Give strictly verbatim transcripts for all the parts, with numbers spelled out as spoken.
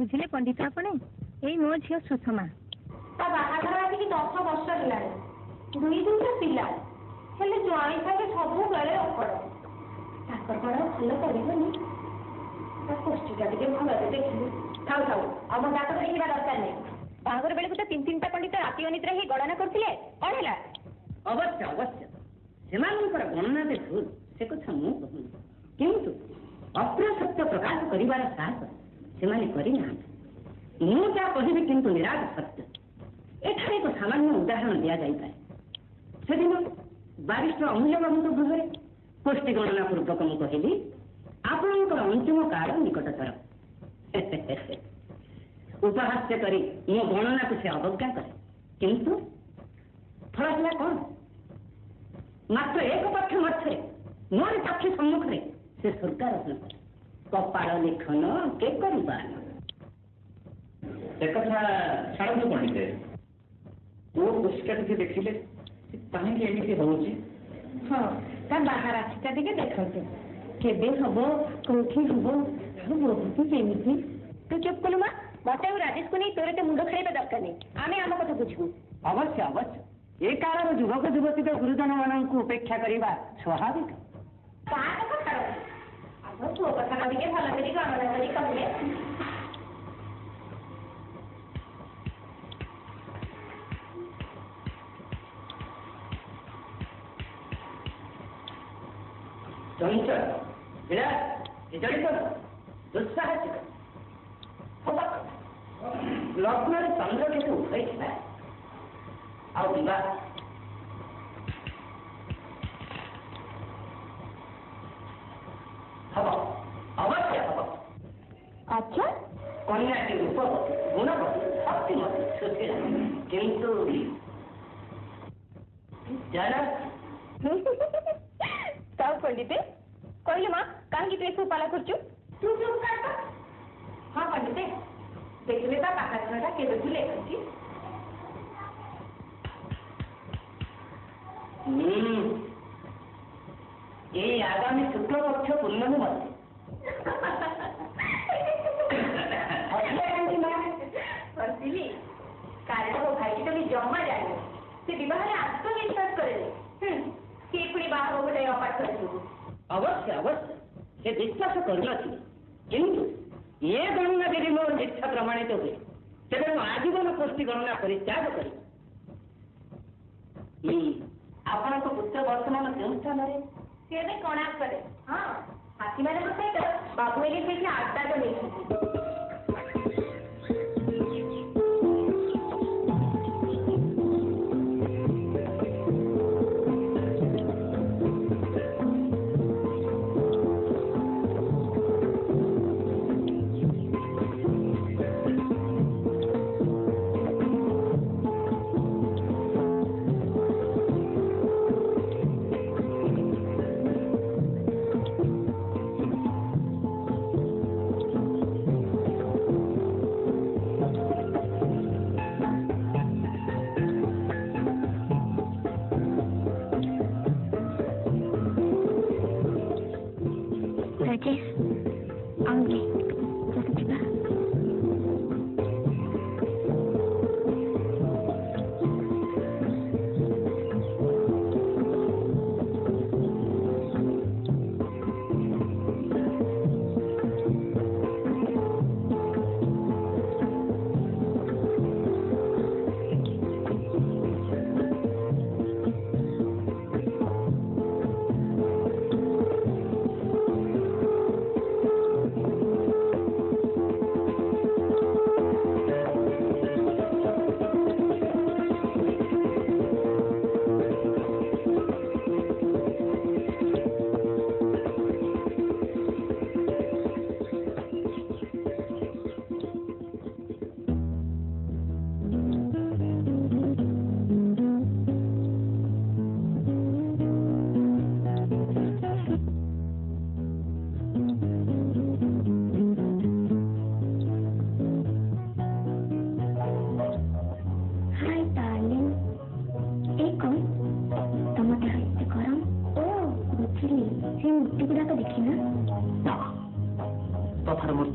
बुझे पंडित आपने ये मो झी सुषमा बाघर आसिक दस वर्ष है दुई दुटा पिला जन सागे सब बेले अकड़ ताकर कौन भल करें पुष्टिका टे भल देखिए थाउ थाउ आम डाक देखा दरकार नहीं बाघर बेलू तो तीन तीन टा पंडित राति अनिद्रा ही गणना करते कौन है अवश्य अवश्य से गणना देखु से कथा मु किंतु अप्रसत्य प्रकाश कर साहस सेमाने करना मु क्या कहि किंतु निराश सत्य एठारे एक सामान्य उदाहरण दिया जाए से दिन बारिस्टर अमूल्य बाबू गृह पुष्टि गणना पूर्वक मु कहली आपण अंतिम कार्ड निकटतर उपहास्य करी मो गणना को से अवज्ञा करे किंतु फल कौन मात्र एक पक्ष मध्य मोर साक्षी सम्मुख में से स्वर्ग रत्न करे कपाड़ लेखन के करवा एक छाड़ू पंडित तो पुष्टिका टी देखिले कहीं एमती हो बाहर आसिका टे देखते केवे हम कौटी हम सेमती तू चुप कलु माँ मत राजेश को नहीं तोरे तो मुंड खेल दरकार नहीं आम आम कथ बुझू अवश्य अवश्य ये कारण युवक युवती तो गुरुजन मान को उपेक्षा करवा स्वाभाविक तो कथा कभी के भला करी गणना करी कमले चंचल बिना इजड़ी तो दुस्साह है होबा लग्न रे चंद्र के तो उठै छै आउ बिना अवश्य हम अच्छा कन्या के रूप गुणवती शक्तिमती सुशील किंतु जरा सब पंडित कहले माँ कहीं तू सब पाला करचु तू जो कर हाँ पंडित देखले ता पाखाटा के बुझले छी हम्म ये आगामी शुक्ल पक्ष पूर्णिमा मत कारण भाई तो भी जमा जाए से बहुत आत्मविश्वास करे सी पुणी बाहर गोटे अपाठ अवश्य अवश्य से विश्वास करना किंतु ये गणना यदि मोर मिथ्या प्रमाणित हुए तेरे आजीवन पुष्टि गणना परित्याग करी आपण पुत्र वर्तमान क्यों स्थान से भी कोणाक करे हाँ हाथी मैंने तो सही कर बाबू मेरे पीछे आटा तो नहीं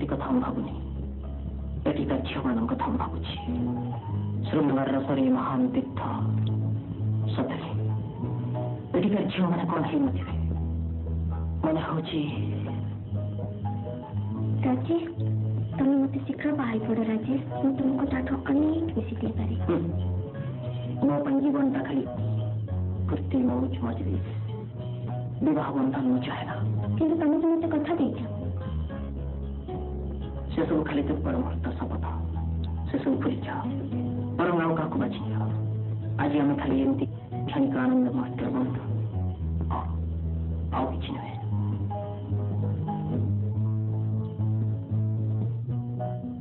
व्यक्तिगत हम भावनी व्यक्तिगत जीवन का हम भावुची सुरंगवार रसरी महान दिखता सतरी व्यक्तिगत जीवन का कौन ही मध्य मन होची राजी तुम मुझे सिक्रा बाहर पड़ा राजी मैं तुमको ताठो अनेक किसी दे पारी मैं पंजी बन पाखली कुर्ती मौज मजबी विवाह बंधन हो जाएगा किंतु तुम मुझे कथा देख शेषों खाली तो परमार्थ सपता, शेषों पुरीचा, परमाणु का कुबाचिया, आज यह में खाली एंटी छानी कानून में मास्टर बंद, आ, आओ इचने में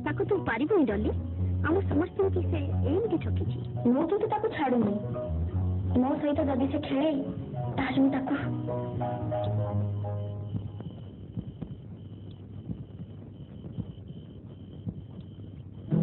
ताको तू पारी भी नहीं डाली, आमो समझते हो किसे एम के चौकी ची, मौत तो ताको छाड़ूंगी, मौत सही तो दादी से खेले, ताज में ताको Thank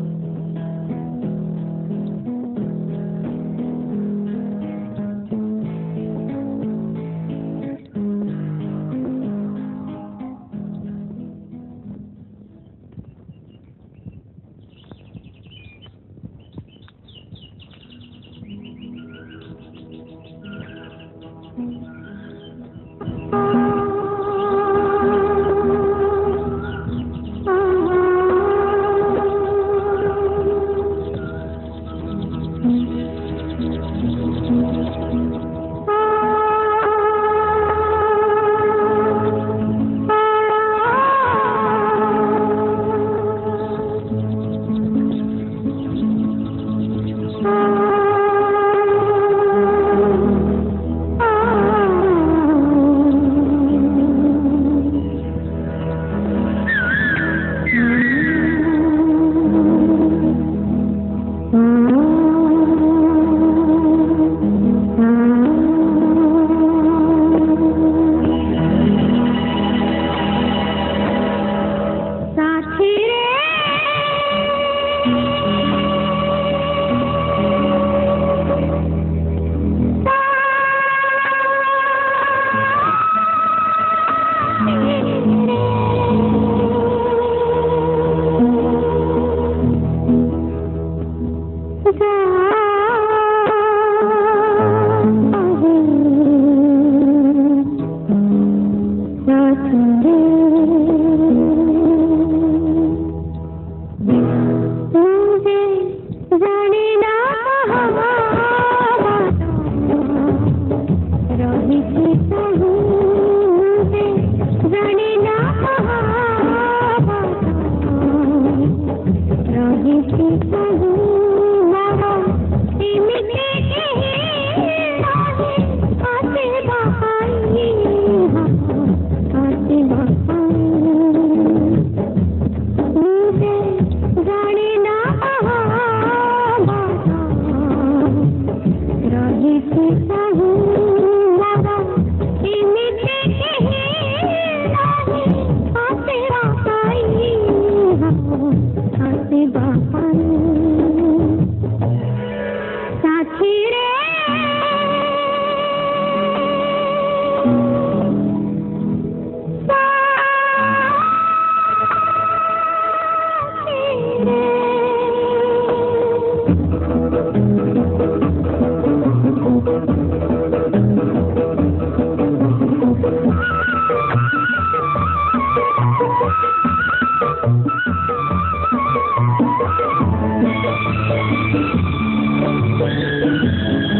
you.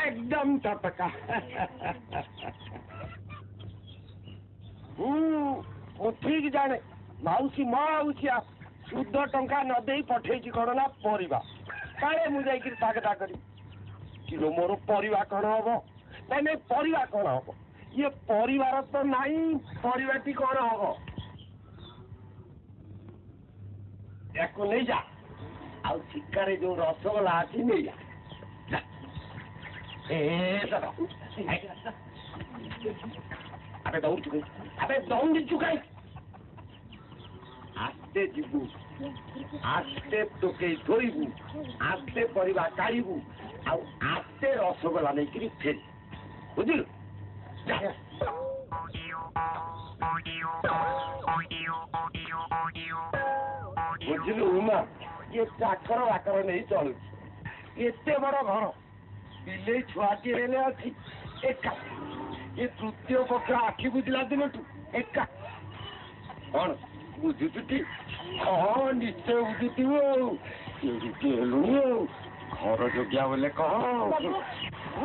एकदम टपका ठीक जाने मौसी मौसिया शुद्ध टंका नदे पठे गणना पर मुझे भागदा करी किलो मोर परिवा कण हम तेने परिवा कण हम ये परिवार तो नहीं परिवाटी कण हम या को नहीं जा आ सिक्कारे जो रसगोला अच्छी नहीं जा अबे दौड़ चुके अबे दौड़ चुके आस्ते जीवू आस्ते तोके धरबू आस्ते परिवा काढ़बू आ आस्ते रसगोला नहीं करी फेल बुझल बुझल उमा ये चाकर आकर नहीं चल एते बड़ घर बिले छुआटी रेले अच्छी एका ये तृतीय पक्ष आखि बुझला दिन तू एका कौन बुझुटी हाँ निश्चय बुझुटी घर जगिया बोले कह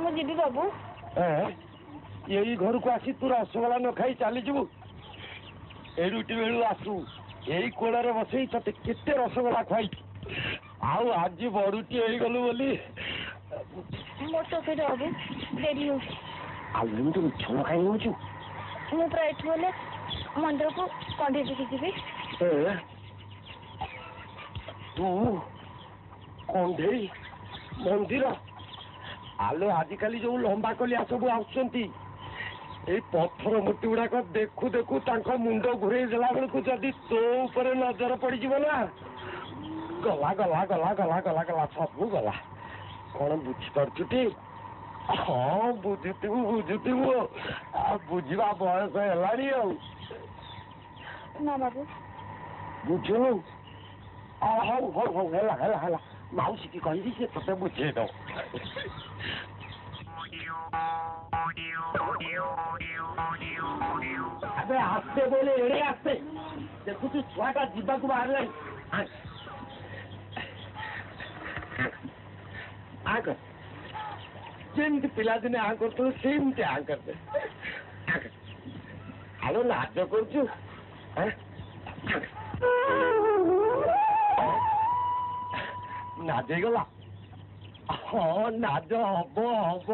मुझे बाबू यही घर को आसी तू रसगोला न खाई चली जीव एडुटी बेलू आसू यही कोड़े बस ते के रसगोला खाई आउ आज बड़ूटी हो गलु बोली मोटो के बाबू डेली हो आलम तो छो खाई हो छु मु प्राय ठोले मंदिर को कंधे पे तू कंधे मंदिर आलो आजिकल जो लंबा कलिया सब आथर मुटी गुड़ाक देखू देखू मुंड घूरे देला बेलू जदि तो ऊपर नजर पड़ ना गला गला गला गला गला गला सब गला कौन बुझीपुटी हाँ बुझुथु बुझुथु बुझा बयस है ना बाबू बुझुनु हाँ हाँ हाँ है ला है ला है ला माउसी की कहीं से तब तक बुझे दो अबे आस्ते बोले एड़े आस्ते देखो तू छुआ का जीबा को बाहर लाई आग जेमती पिलादिने आ करते सेमती आ करते आलो नाच करू नाच गला हाँ नाच हम हम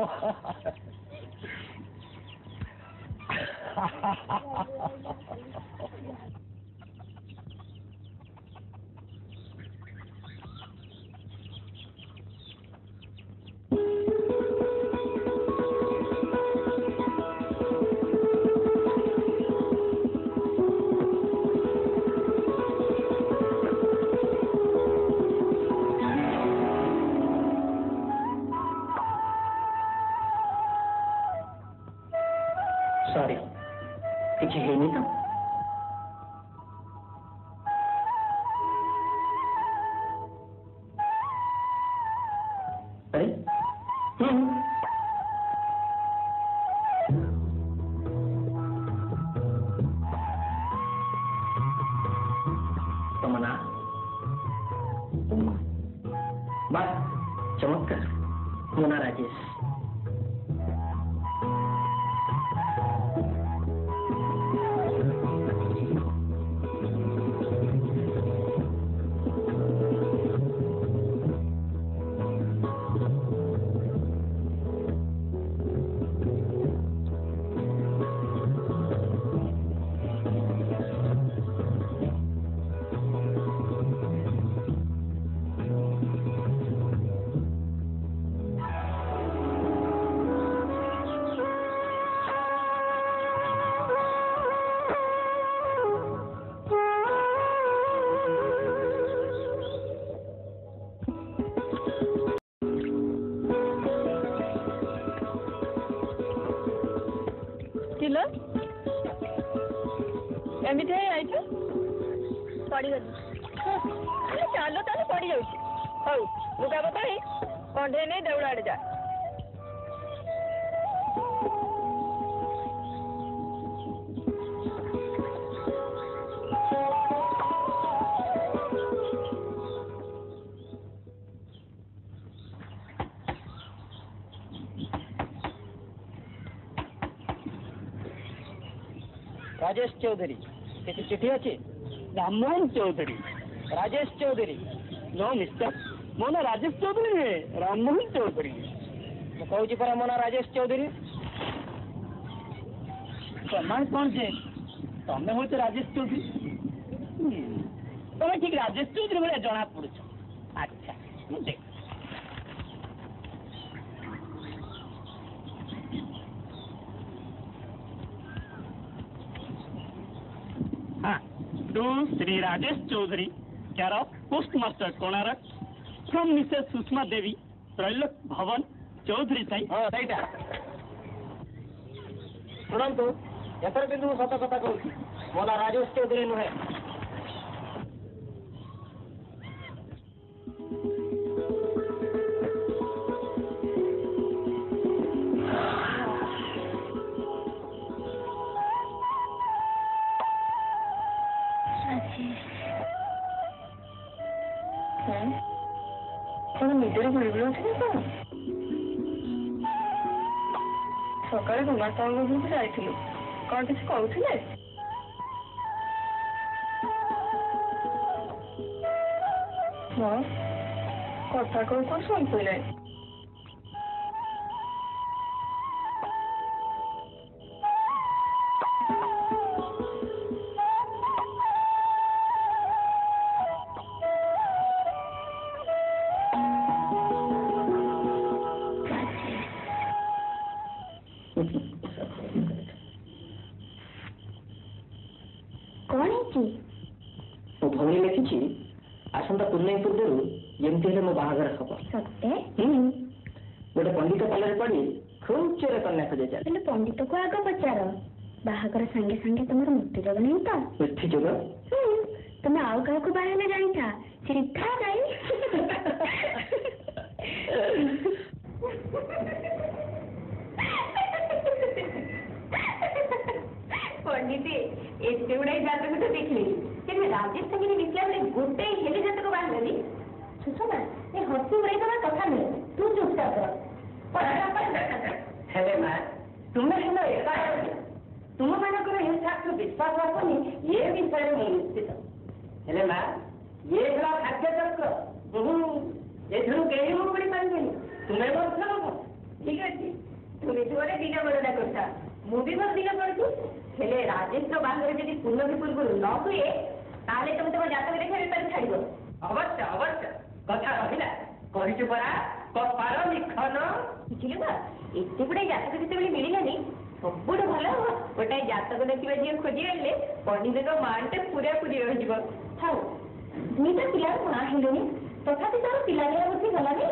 राजेश चौधरी किसी चिठी अच्छे राममोहन चौधरी राजेश चौधरी नो मिस्टर मोना राजेश चौधरी है राममोहन चौधरी कहूँ परा मना राजेश चौधरी तुम्हें कौन से तुम्हें हूँ राजेश चौधरी तुम्हें ठीक राजेश चौधरी भाई जना पड़। अच्छा देख हाँ to Shri Rajesh Chaudhary care of post master Konark from Mrs Sushma Devi Trailok भवन चौधरी साई। हाँ सही शुणु एथर भी मुझे सत कथा कहूँ मोला राजेश चौधरी नुहे सकाल कुमार साहब को जाइलु कौन किसी कहते हाँ कथा कौ कौ शु संगे संगे तुम मुक्ति जोग नहीं था मुक्ति जोग तुम आओ क्या बाहर में जानी था सीधा जाए पंडित एत गुड़ाई जातक तो देखिली तेरे राजेश संगे मिसला गोटे हेले जातक बाहर सुषमा ये हसी उड़ाई कथा नहीं तू चुप कर माँ तुम्हें हेलो तुम मानक विश्वास आसनी ये विषय में निश्चित है माँ ये खाद्य चक्र मुझे कहीं मुझे पड़ी पारे तुम्हें बस ठीक अच्छे तुम्हें तो गोटे दिना बड़ा करता मुझे मोर दिना पड़ती राजेश बाहर जब पुनः पूर्व न हुए ताले तुम तुम जातक देखा बेपार छाड़ अवश्य अवश्य कथा रहा करा कपार लिखन बुझे माँ एत गुटे जातक जिते मिललानी सब भल गोटे जातक देखिए जी खोजी आने पंडित मानटे पूरा पूरी रही हाँ दुईटा पिला माँ हेलुनी तथापि तोर पिलालिया बुद्धि गलानी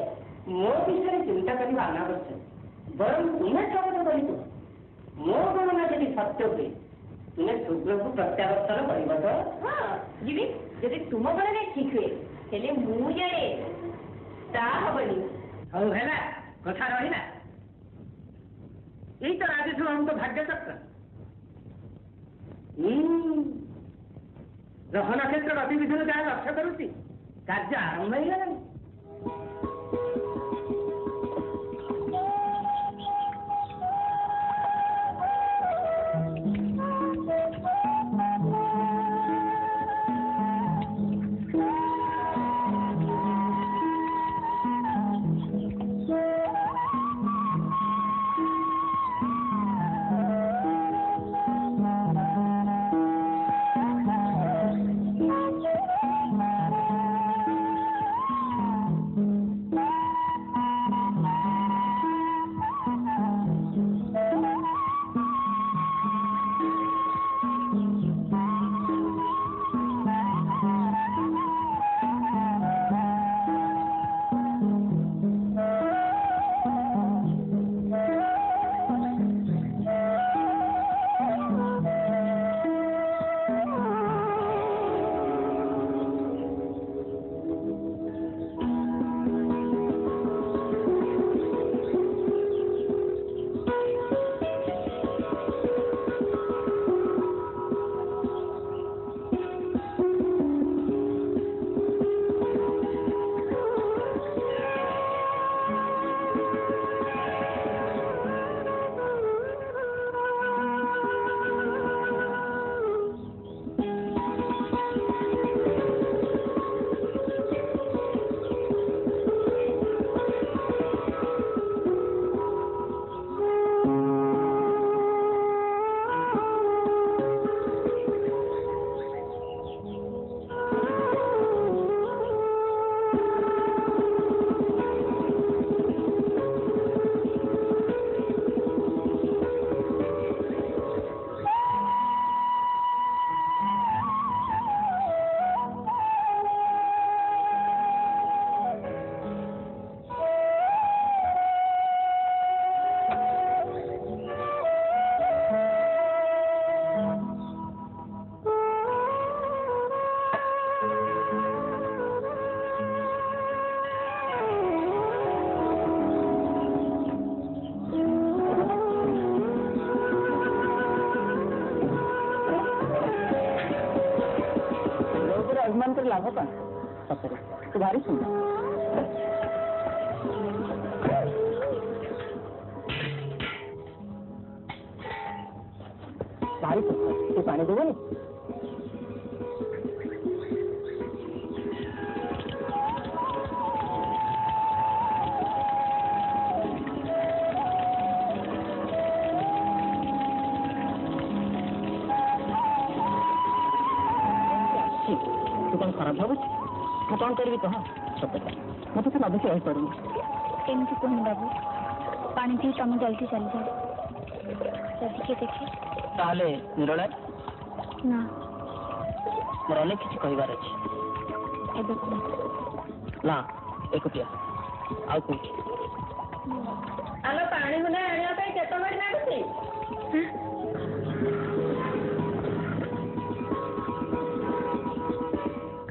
मो विषय चिंता करवा अनावश्यक बर तुम्हें स्वागत कर मो गणना जब सत्य हुए तुम्हें शुक्र को प्रत्यावर्तन कर हाँ जी जब तुम गणना ठीक हुए हेले मु जाए ता हबनी हूँ है कथा रहा यही तो राजेश हम तो भाग्य चक्र ग्रहण क्षेत्र रवि विधि जहाँ लक्ष्य करुच्ची कार्य आरंभ हो तुम्हारी सुनो, भारी तू पानी दोगे नहीं? कौन करेगी तो हाँ सब पता है। मैं तो सब अभी से हेल्प करूँगी। इनकी कौन बाबू पानी पी तो हमें जल्दी चल जाए। जल्दी के देखे। ताले निरोला? ना। निरोले किसी कोई बार अच्छी। ये देखो। ना एक उपिया। आओ कुछ। अल्लाह पानी होना है यहाँ पे चट्टान में ना कुछ।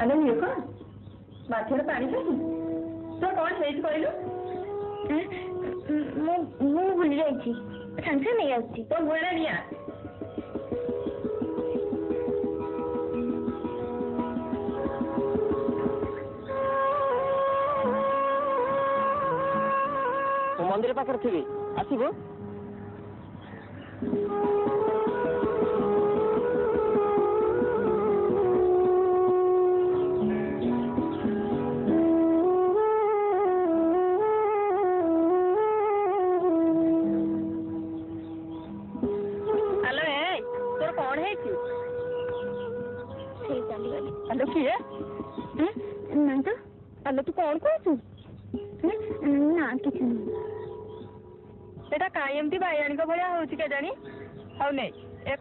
अल्लाह ये कौन? बाथरूम पानी तो तो कौन हेल्प करेगा? मु मु भूल रही थी, संख्या नहीं आती। तो भूल रही है। तो मंदिर पाकर थी भी, अच्छी हो?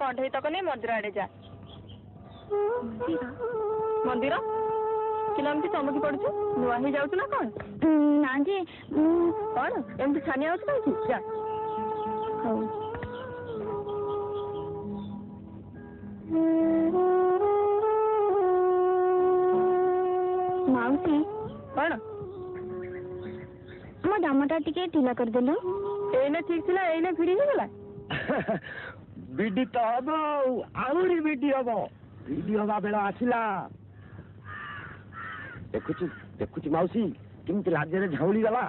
कंठई तक नहीं मंदिर आड़े जा मंदिर किलामती चमकी पड़छु नुआ ही जाउछु ना कोन ना जी कोन एमती छानिया होछ काई जा हो माउसी कोन म दामटा टिके ढीला कर देलो एने ठीक थिला एने फिरी गेला बीडी तो अब आउरी बीडी अब बीडी होगा बेड़ा आशिला देखो चु देखो चु माउसी किम ते लाजरे झाउली गला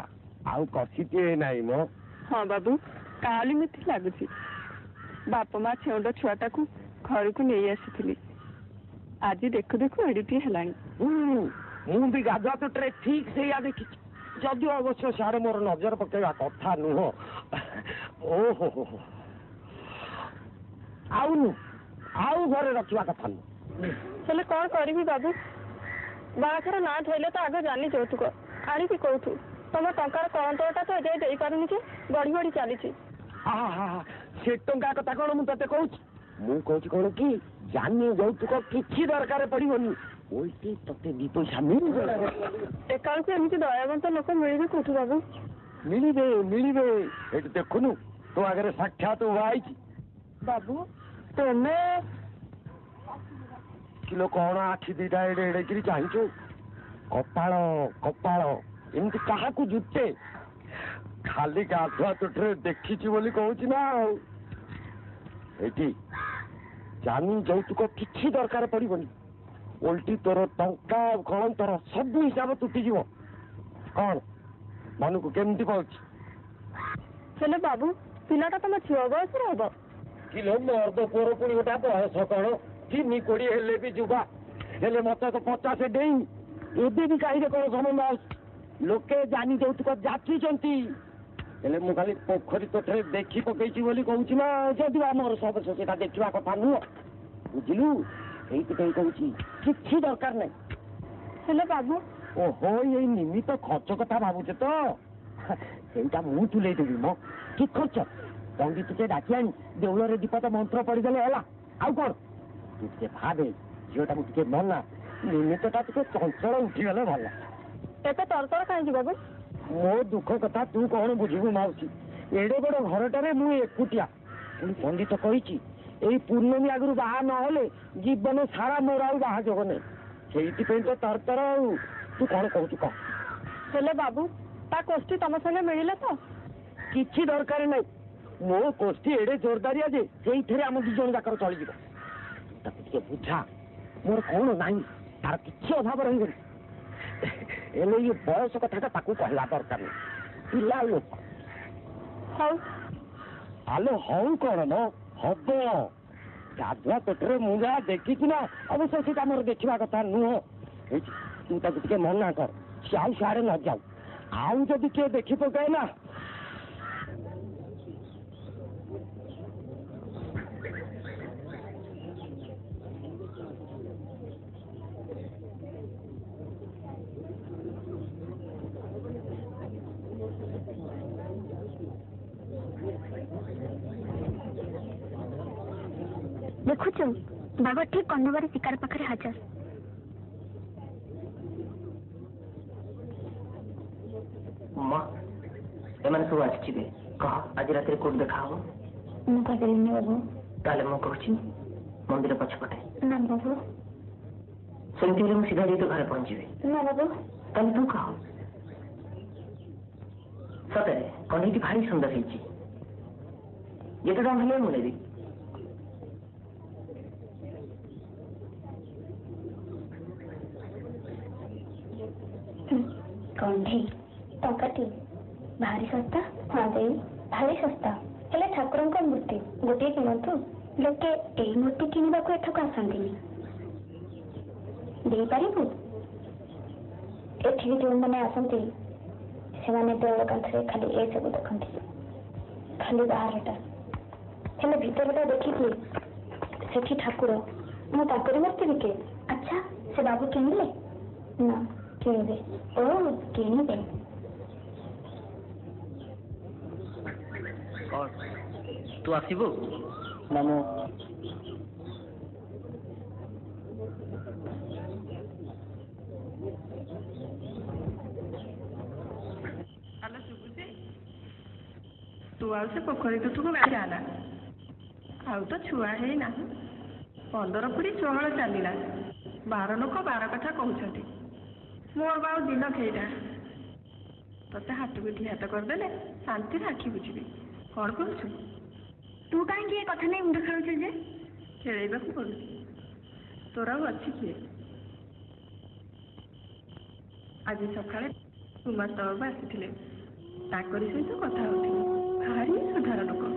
आउ कौशिते नहीं मो हाँ बाबू काली में ते लागू थी बापा माँ छेड़ा छुआटा को घर को नहीं ऐसी थी आजी देखो देखो एडिटी हलानी हम्म मुंह भी गाजा तो ट्रे ठीक से याद की जब जो आवश्यक शारे मोरन ऑब्जर्व पक्का कौथा नूहो ओहो आउ नु आउ घरे रखवा कथा नु चले कोन करबी बाबू बाखर ना थैले तो आगे जानी जोतु को आरी की कोथु तम टंका करंतोटा तो दे दे पारनु की बड़ी बड़ी चली छी आ हा हा से टंका कथा कोन मु तते कहू मु कहू छी कोन की जानी जोतु को किछि दरकार पड़िबोनी ओइती तते दी पैसा मिल एकाल से एमती दयावंत लोक मिलबे कोथु बाबू मिलबे मिलबे एट देखनु तो आगे साक्षात वाई छी बाबू तमे किलो कोण आठी दीटा एडे एडे कि चाहिचो कपाळ कपाळ इनके कहा को जुते खाली गाधुआ टुठरे देखिची बोली कहूची ना एठी जानी जौतु को किछि दरकार पड़िबोनी उल्टी तोर टंका कोण तोर सब हिसाब टुटी जीवो कोण मानु को केमती कहूची चले बाबू पिलाटा तमे छियोगो से रहबो किलो मर्द पोर पुणी गोटा बहस कण तीन कोड़ी हेले भी जुवा हेले मत तो पचास डेई एबे भी काई रे कोन संबंध आ लोके जानी जौतुक जाति चंती हेले मु खाली पोखरी तोठे देखी पकेची बोली कहूची ना जदी हमर सब सेटा देखिबा कथा नु बुझिलु एई कतई कहूची किछि दरकार नै हेले बाबू ओहो एई निमित खर्च कथा बाबूचे तो एटा मु तुले देबी मो कि खर्च पंडित के डाकियान देउल रे दीपत मंत्र पड़ी गले हला आउ कोन तुके भाबे जोटा मुके मन्ना निमितटा तुके चंचल उठी गले भला एते तरतर काई जी बाबू मो दुख कथा तू कोन बुझिबू माउसी एडे बडो घरटारे मु एकुटिया पंडित कहिची एई पूर्णमी आगरु बाहा न होले जीवन सारा मोराउ बाहा जगने सेईति पे तो तरतर तू कोन कहू चुका चले बाबू ता कोष्टी तम संगे मिलिले तो किछि दरकार नै मो कोष्ठी एडे जोरदारिया जे सेई थरे हम दु जन जाकर चली जीव तके बुझा मोर कोन नाही तार किछि अभाव रही गली Ini boy suka tak aku kau laporkan. Ilalu. Hau. Alu hau kau no. Hau. Jadwal terus muda dekik na. Abu sesi kamar dekik kata nuh. तू तक के मन ना कर, चाय शारे ना जाओ, आओ जब के देखी तो गए ना। देखो चल, बाबा ठीक कौन-कौन शिकार पकड़े हाजर। माँ, एमन सब आच्छी बे, कहा आज रात्रि कोट देखाओ। मैं क्या करेंगे बाबू? ताले मुँह कोची, मंदिर पच्छ पटे। ना बाबू। सुनती हूँ मुसीबत ये तो घर पहुँची बे। ना बाबू। ताले तू कहा? सत्य है, कौन इतनी भारी सुंदर है जी? ये तो डांस नहीं मुने दी। कौन थी? टंकाटी भारी सस्ता हाँ देवी भारी सस्ता हेले ठाकुरंक मूर्ति गोटे किणतु लोके एही मूर्ति किणवाकू एठाकू आसंतिनि देईपारिबु एठी जो मैंने आसंती से मैंने देवकांथरे खाली ए सब देखती खाली बाहरटा हेले भीतरटा देखिकी सेठी ठाकुर मु ताकरी मूर्ति बिके अच्छा से बाबू किणले ना किणबे ओ किणबे तू आसीबो मामू आला सुबुसे तू आवसे पोखरी तो तू को बाहर आला आउ तो छुआ है ना पंद्रह पुड़ी चहल चलीला बार लोक बार कथा कहउछंती मोर बाऊ दिन खेडा तते हाथ बिठी हाथ करदेले शांति राखी बुझबी कौन कौन सी? तू कहीं की ये कथा नहीं मुझे खाओ चीज़े? खेले बस कौन? तोरा वो अच्छी की है। आज इस अखाले तुम्हारे तौर पर ऐसे थिले। ताकोरी से तो कथा होती है। भारी सुधारण को।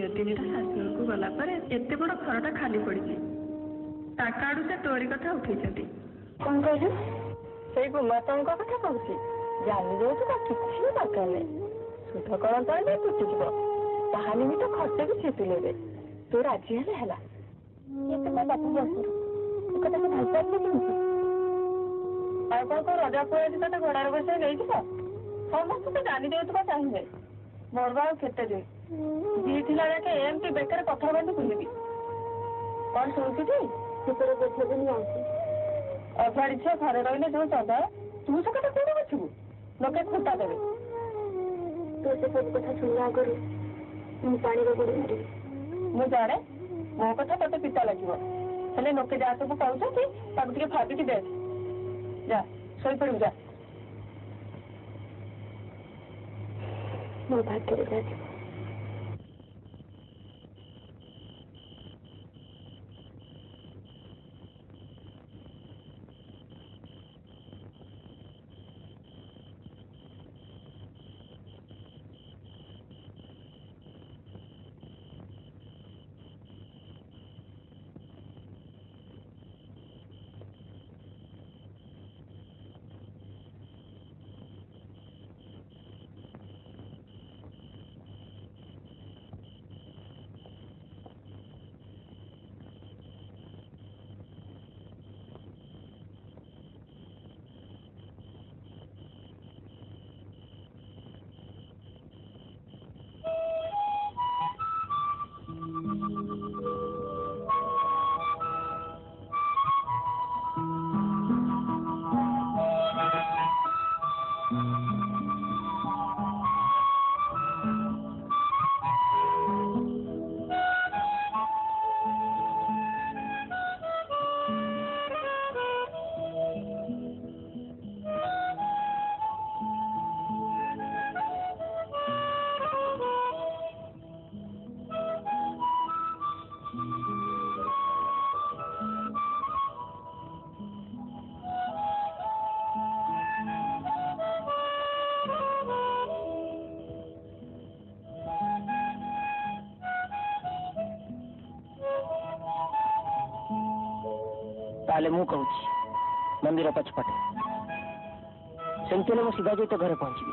ये दिन इधर सासनों को गला पर इतने बड़ा फरटा खाली पड़ी थी। ताकाडू से तोरी कथा उठी चली। कौन कौन है? सही कुमारताओं का कथा कौन सी? जानी दो सुधा कौन तो नहीं पूछेगा, ताहनी भी तो खाते भी चेतु ले दे, तो राज्य है लहला, ये तो मैं बात नहीं करूं, तो कतई मैं हल्का नहीं करूंगी, आजकल तो राजा को ऐसा तो घोड़ा रोग से नहीं था, और बस तो जानी दे तो बस आएंगे, मोरवाल खेते दे, जी थी लगा के एम के बेकर पत्थर बंद खुले भी, और सोचती थी कि तेरे बेटे भी नहीं आएंगे, और फिर इच्छा खारे रोने जो चाहता है, तू से कतई कोई बच्चू, लोग एक खुदा देवे तो से सब कथा सुनना करू मु पानी रे गुडी मारी मु जाने मो कथा तते पिता लागिवो हले नके जा सब कहउछ कि सब के फाबी के दे जा सोई पड़ू जा मो बात करे जा आले मु कहूँ मंदिर पछपटे सेमती सीधा जी तो घर पहुँची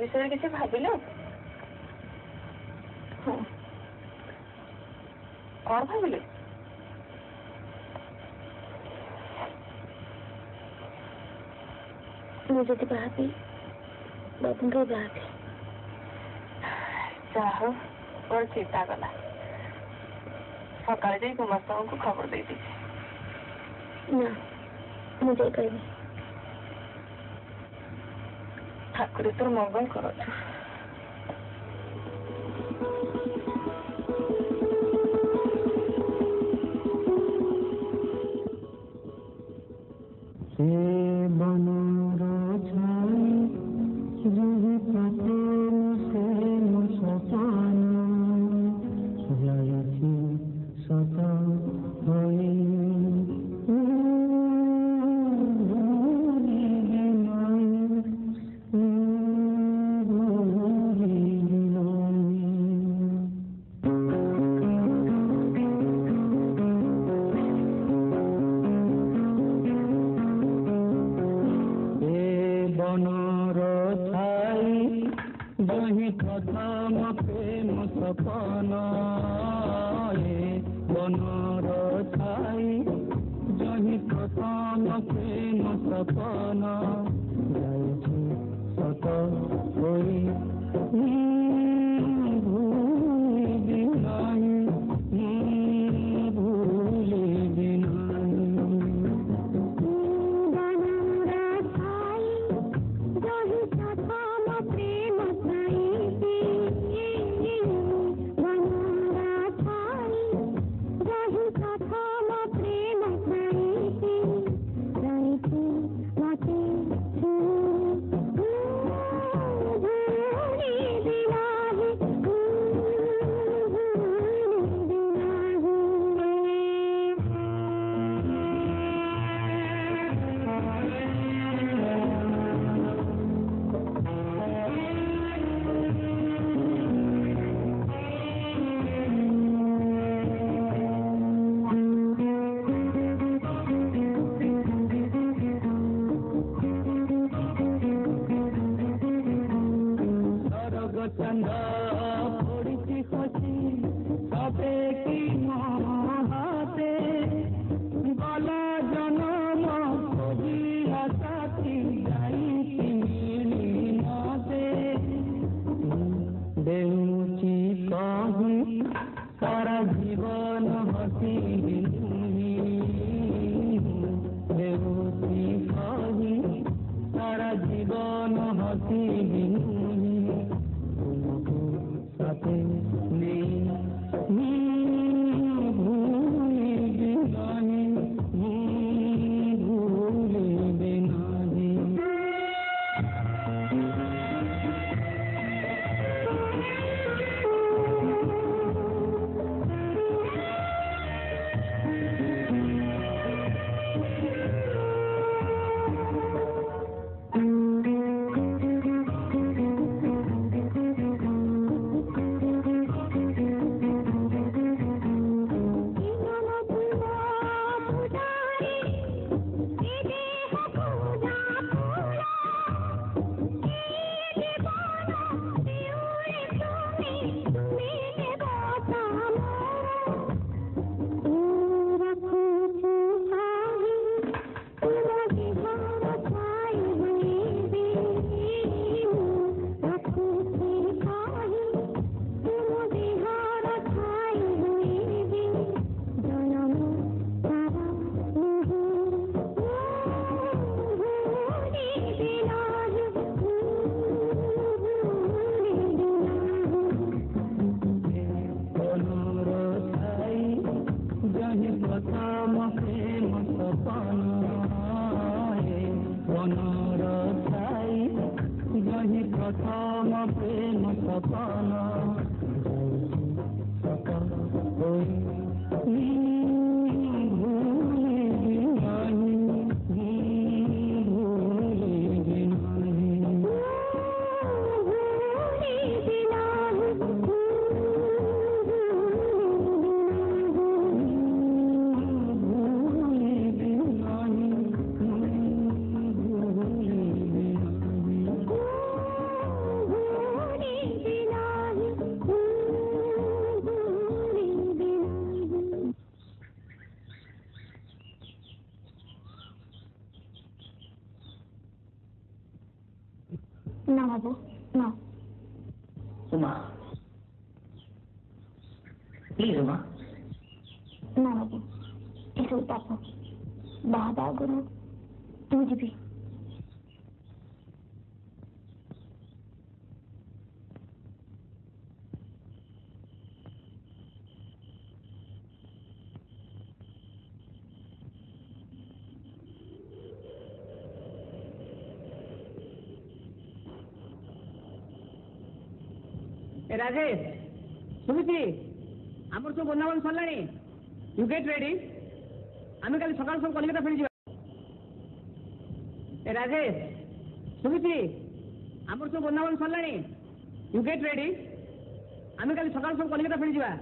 विषय किसी भाविल कौन भाविल मुझे भाभी बाबू को भाभी चाह और चिंता गला सकाल समस्त को खबर दे दी ना मुझे कह ठाकुर तोर मंगल कर थोड़ी सी खुशी सबे की नहाते बाला जनम कभी हसाती जाई तिमी नाते देउची कही सारा जीवन हसी देउची कही सारा जीवन हसी राजेश सुमित्री आमर सब बंधाबंध सरला यू गेट रेडी आम कल सका सब कलिकता फेरी जा राजेश सुमित्री आमर सब बंधाबंध सरला यू गेट रेडी आम कल सका सब कलिकता फेरी जा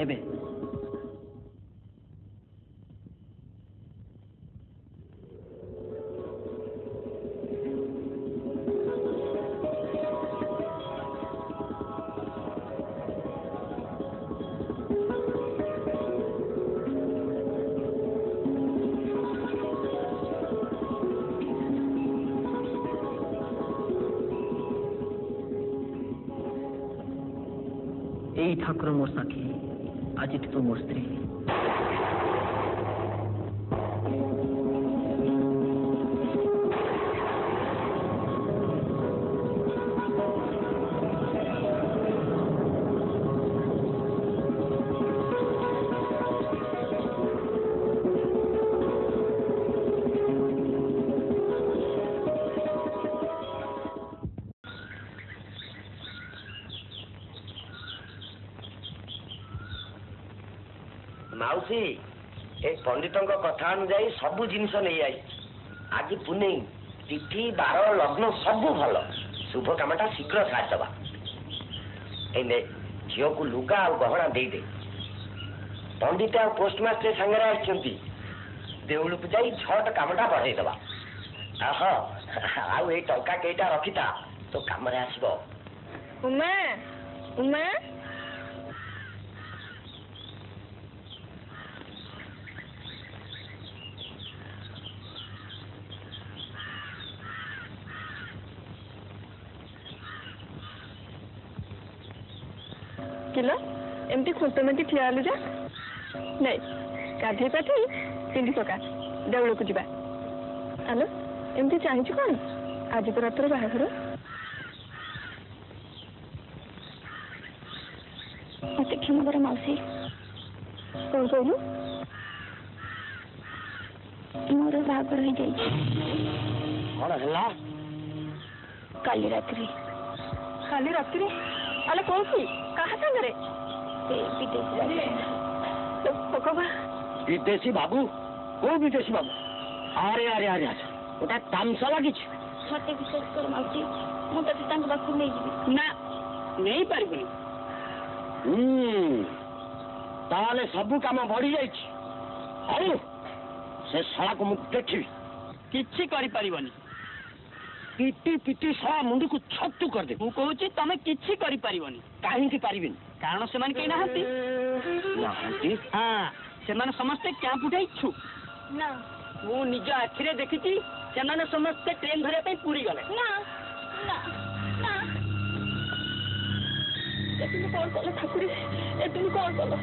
예배. এই ঠাকুর মোর সাথে আজিত তো মোর স্ত্রী। माउसी ए पंडित कथा अनुजाई सब जिनस नहीं आई आज पुणे तिथि बार लग्न सब भल शुभ कम शीघ्र सारिदे एने झील को लुगा आ गहना देदे पंडित आ पोस्टमास्टर सांगे आसुँच देवल को जा झट कम बढ़ेदे हाँ आउ ये टंका कईटा रखिता तो कम आसब उमा उमा किलो एमती खुंटमेंटी ठिया हेलु जा नहीं गाधे पाठी पिंधि पका देवल को जीवा आलो एमती चाहिए कौन आज तो रात बाहर मत क्षमा कर मौसी कौन कहलु मोर बाहर हो जाए कौन है काली रात्रि काली रात्रि अरे कौन सी कहा संगरे विदेशी बाबू कोई विदेशी बाबू अरे अरे अरे गोटा तामसा लगी मत विश्वास कर माउसी मुझे पास ना नहीं पारि ताले सब कम बढ़ जाए से शाला को मुझे देखी किसी कर पिटी पिटी सा मुंड को छतु कर दे मु कहू तुम किसी कर कारण से हाँ समस्ते क्या उठाई छु ना मु निज आखिरे देखी से समस्ते ट्रेन धरिया पूरी गले ना ना ना कौन कल ठाकुर कौन कल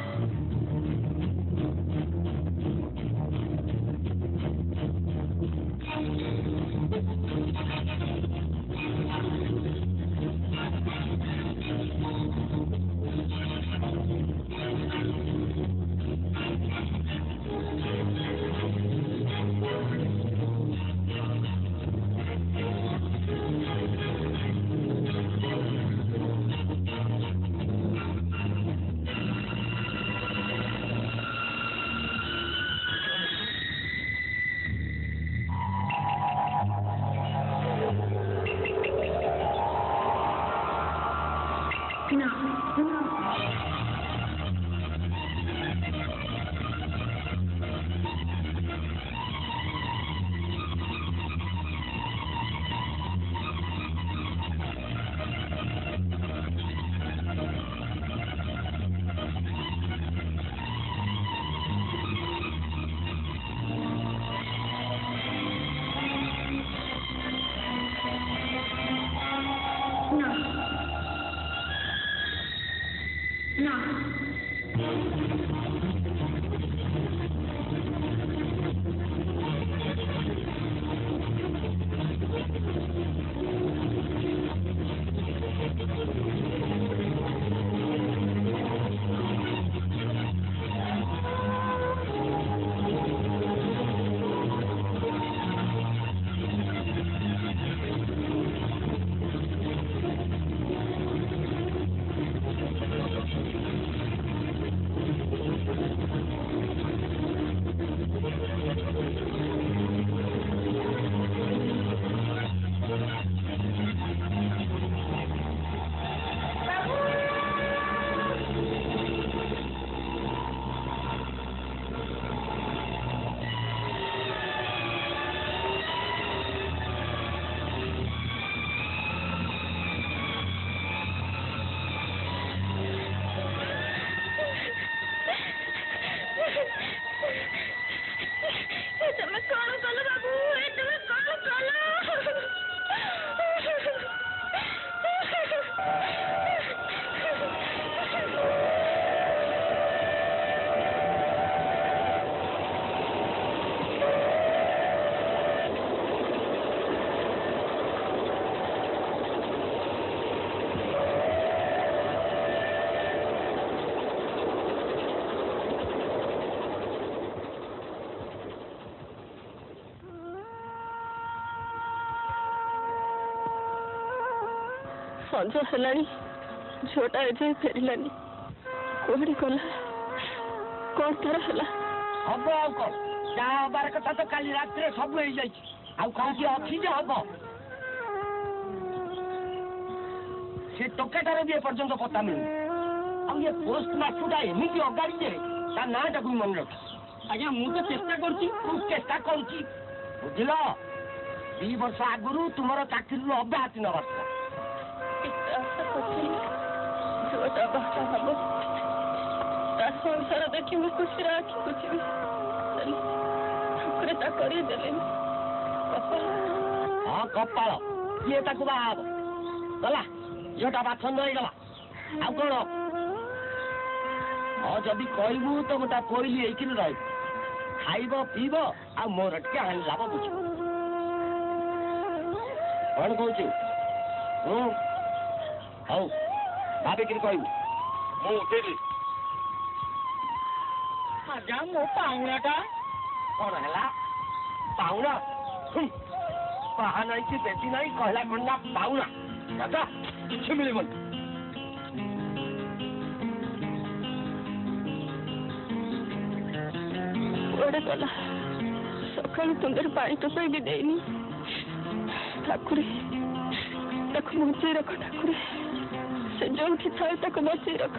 रज है झीटा एजे फेरलानी कौड़ी गला कौन तर हम आबार कथा तो कल रात सब अच्छी हम से टोकेटार भी एपर्त पता मिलूनी आ पोस्ट मार्फुटा एमती अगाड़ी जे ता नाटा को मन रख आज्ञा मुझे चेष्टा करेस्टा कर दी वर्ष आगुरी तुम चाकरी अब्याहति नवा संसार देखी मु खुशी आखि बुझी शुक्रेता करदेली हाँ कपाल किए बाब गला झीटा बाछंद होगा आ कौन हाँ जदि कहबू तो मुझे कोईली होकर रही खाइब पीब आ मोर टे हानि लाभ बुझ कौन कहचु हाउ भाविकी कहू उठेली आजा मो पाउनाटा कौन है पाउना बाहा ना कि बेटी ना कहला मुन्ना पाउना दादा किसी मिले मन बड़े गला सकाल तुंदर पानी तो पे भी देनी ठाकुर बचे रख ठाकुर से जो कि था बचे रख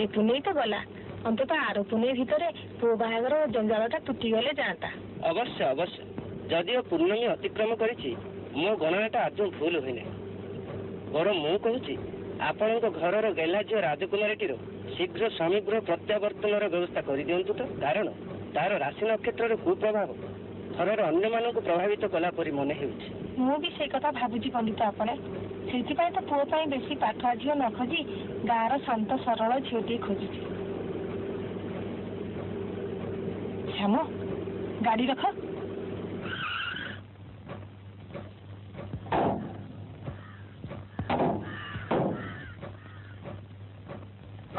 ए पुने तो गला अंत आर पुने भर पो बागर जंजाल तुटिगले जाता अवश्य अवश्य जदिव पूर्णमी अतिक्रम करी मो गणनाटा आज भूल हुए बर मु कहूँ आपण घर गेला झीव राजकुमारीटीर शीघ्र समीग्र प्रत्यावर्तन व्यवस्था कर दिंतु तो कारण तार राशि नक्षत्र कुप्रभाव घर अन्न प्रभावित कलापरी मन मुझे से कथा भावुजी पंडित आपड़ा से पुओपाई बेसी पाठुआ झील न खोजी गाँव शांत सरल झीटी खोजी श्याम गाड़ी रख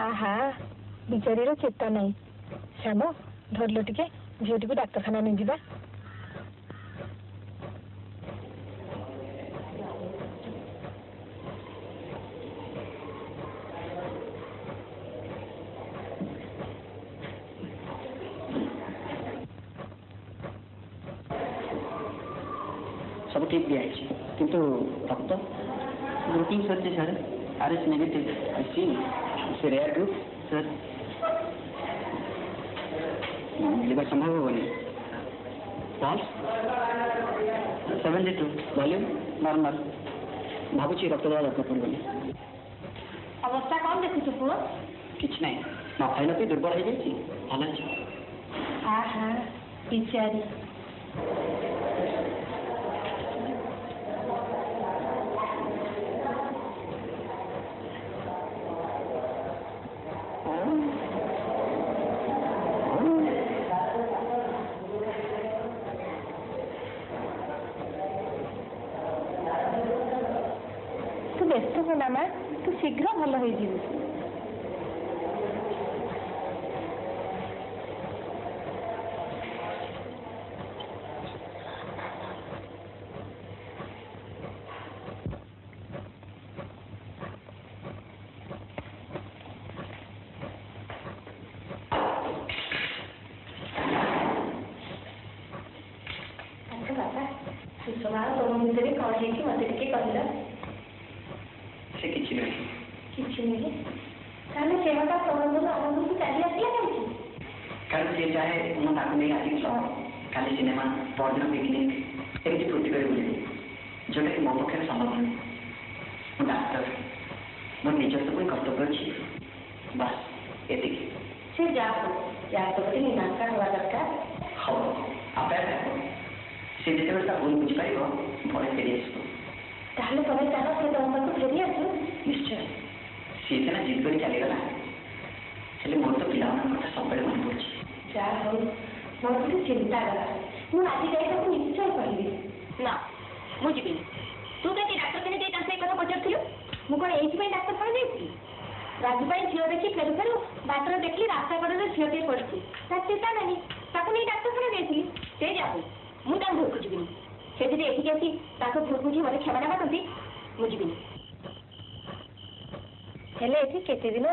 आहा बिचारी चेता ना श्याम धरल टे झीटी को डाक्तखाना नहीं जा सब ठीक दिया किंतु रक्त ग्रुपिंग सर जी सर आर एस नेगेटिव अच्छी से रेयर ग्रुप सर लिवर संभव होगा pulse seventy two volume normal भावुची रक्त दवा दरकार पड़े अवस्था कौन देखु पुओ कि ना खाई पी दुर्बल हो जाए भल हाँ बिचारी तू शीघ्र भल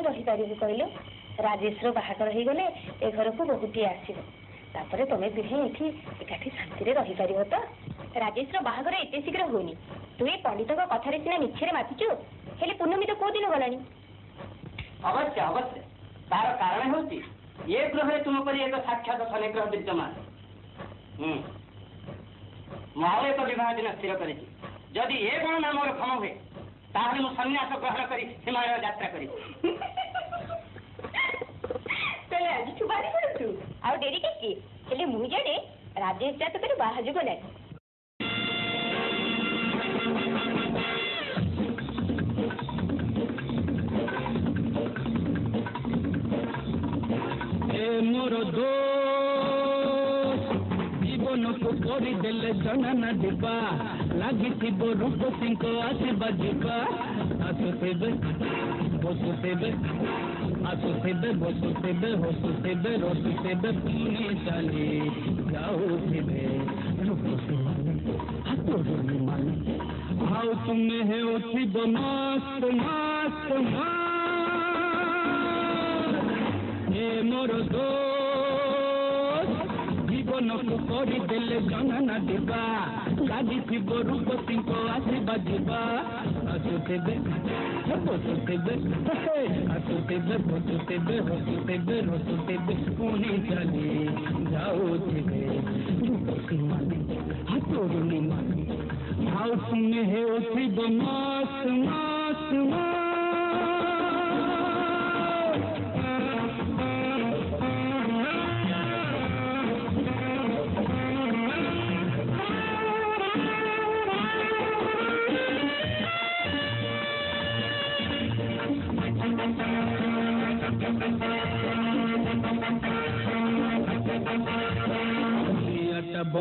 हो राजेश बाहागर हो गले ए घर को बहुटिया आसपर तुम्हें दुहे ये एकाठी शांति रही पार तो राजेश बाहागर एत शीघ्र होनी तु ये पंडित कथार सीना मिछे मापिचु हेले पूर्णमी तो कौ दिन गलानी अवश्य अवश्य तार कारण हूँ ये ग्रह तुम पर एक साक्षात शनिग्रह विद्यमान मुझे एक बहुत दिन स्थिर करदी ए गण नाम भ्रम हुए ताहले मु सन्यास ग्रहण करी हिमालय यात्रा करी चले आज छुबारी पड़ो तू आ डेरी के की हेले मु जने राजेश जा तो करे बाहर जो गले ए मोर दोष जीवन को कोरी देले जना ना दिबा लागी थी वो रूप सिंह को आशीर्वाद का आसु सेबे होसु सेबे आसु सेबे होसु सेबे होसु सेबे रोसु सेबे पुणे चले जाओ सेबे रूप सिंह हाथों से मान भाव तुम्हें है उसी बमास्त मास्त मास्त ये मोर दोस्त जीवन को कोरी दिल जाना ना दिवा लागी थी वो रूप सिंह को आशीर्वाद का आसु सेबे होसु सेबे आसु सेबे होसु सेबे होसु सेबे होसु सेबे पुणे चले जाओ सेबे रूप सिंह माने हाथों से माने भाव तुम्हें है उसी बमास मास मास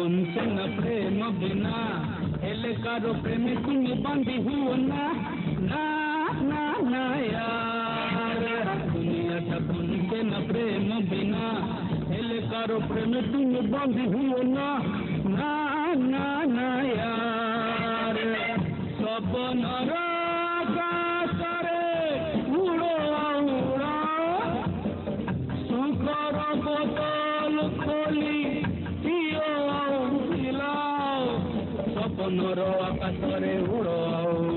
उनसन प्रेम बिना एलकारो प्रेम तुम बंदी हूँ ना ना ना ना यार दुनिया सब उनसन प्रेम बिना एलकारो प्रेम तुम बंदी हूँ ना ना ना ना यार सब नरा नर आकाशे उड़ो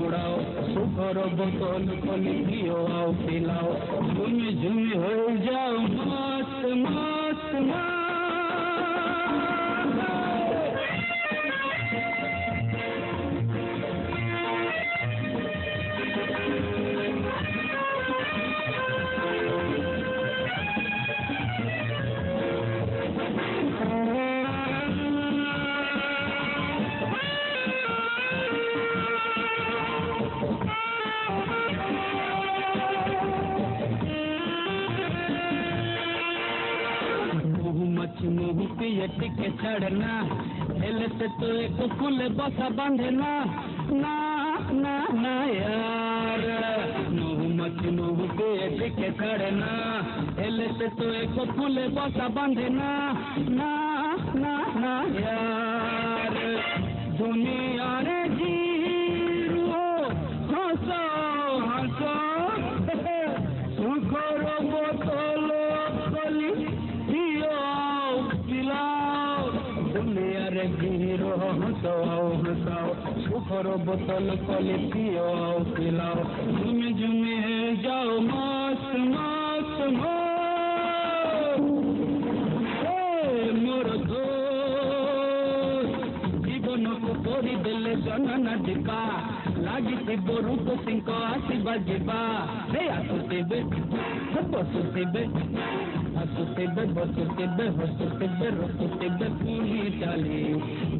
उड़ाओ सुखर बोतल खोली दियो आओ पिलाओ झुमी झुमी हो जाओ मस्त मस्त मस्त के चढ़ना से तो एक फूल बसा बांधना ना ना ना यार मच मुँह पेट के चढ़ना से तो एक फूल बसा बांधना ना ना ना यार दुनिया रे जी रो हंसो हंसो सुखरो बोतल खोली जीरो हंसाओ हंसाओ सुखरो बोतल खोली पियो आओ पिलाओ झुमे झुमे जाओ मस्त मस्त हो मोर जीवन को तोरी देले जनन ढिका लागिति रूप सिंह आसवा जीवा रे आसुतेबे बसुतेबे हसुतेबे बसुतेबे हसुतेबे रसुतेबे पूरी डाले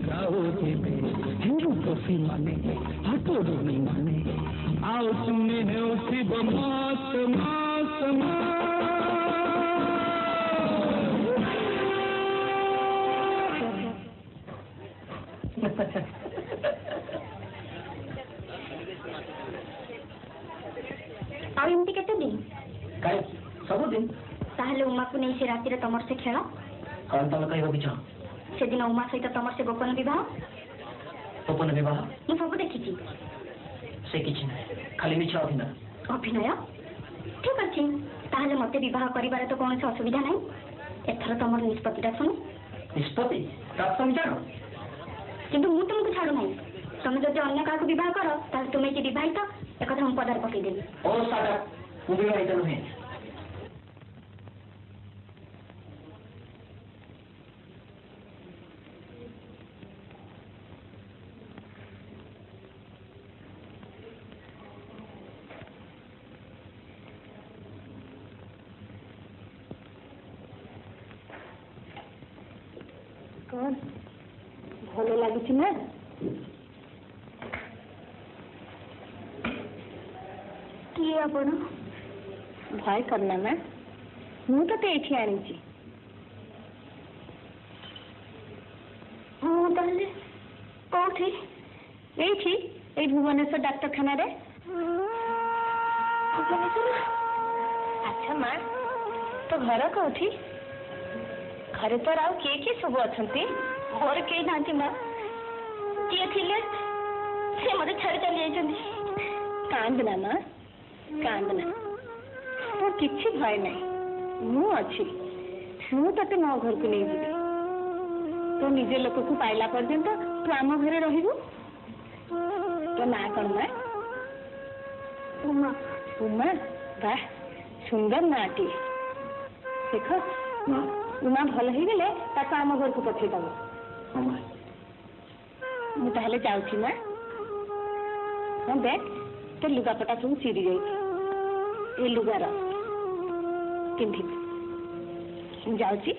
गाओ तेबे हिरू कोसी माने हटोरू नहीं माने आओ तुमने है उसी बमास मास मास आउ एमती केते दिन काय सब दिन ताहले उमा को नै से राती रे तमर से खेला कोन तल कहिबो बिछो से दिन उमा सहित तमर से गोपन विवाह गोपन विवाह मु सब देखि छी से किछ नै खाली बिछो अभिना अभिनय ठीक अछि ताहले मते विवाह करिवारे तो कोनो से असुविधा नै एथर तमर निष्पत्ति दा सुन निष्पत्ति ता समझानो किंतु मु तुमको छाडू नै तुम जदि अन्य काको विवाह करो ताहले तुमे के विवाहित एक हम पदार पकई देबी ओ सादा मुबे आइता न है कौन भले लागी छी ना अपन भाई करना ना मु तो एठी आनी छी हां ताले कोठी एठी ए भुवनेश्वर डाक्टरखाना रे अच्छा मां तो घर कोठी घरे पर आओ के के सब अछंती और के नांती मां के थिले से मते छाड़ चली जाई छंती कांद ना मां कांदना तो किछि भय नहीं मु अछि मु तते मो घर को नै जिबे तो निजे लोक को पाइला पर्यंत तू आम घरे रहिबो तो ना करना उमा उमा बा सुंदर नाटी देख उमा भल हे गेले ताका आम घर को पछे दबो मु ताहले जाउछि ना हम देख तो लुगापटा सब सीरी जाई ये लुगार किंधी जाउची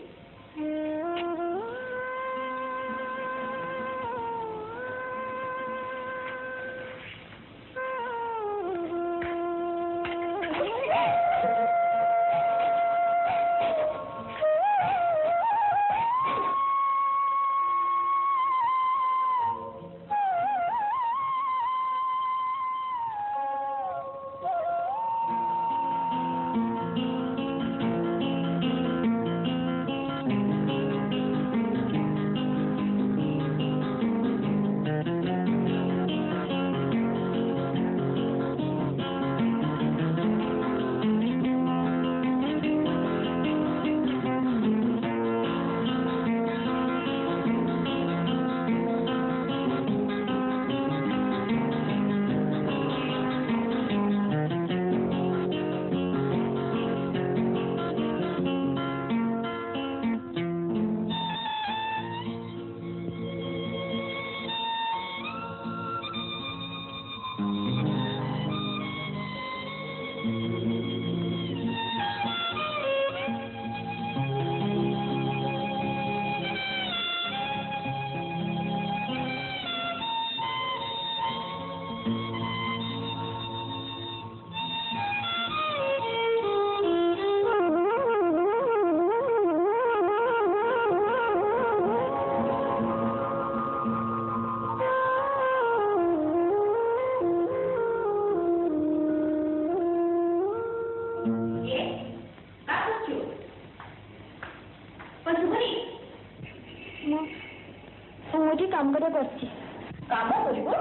खोजबू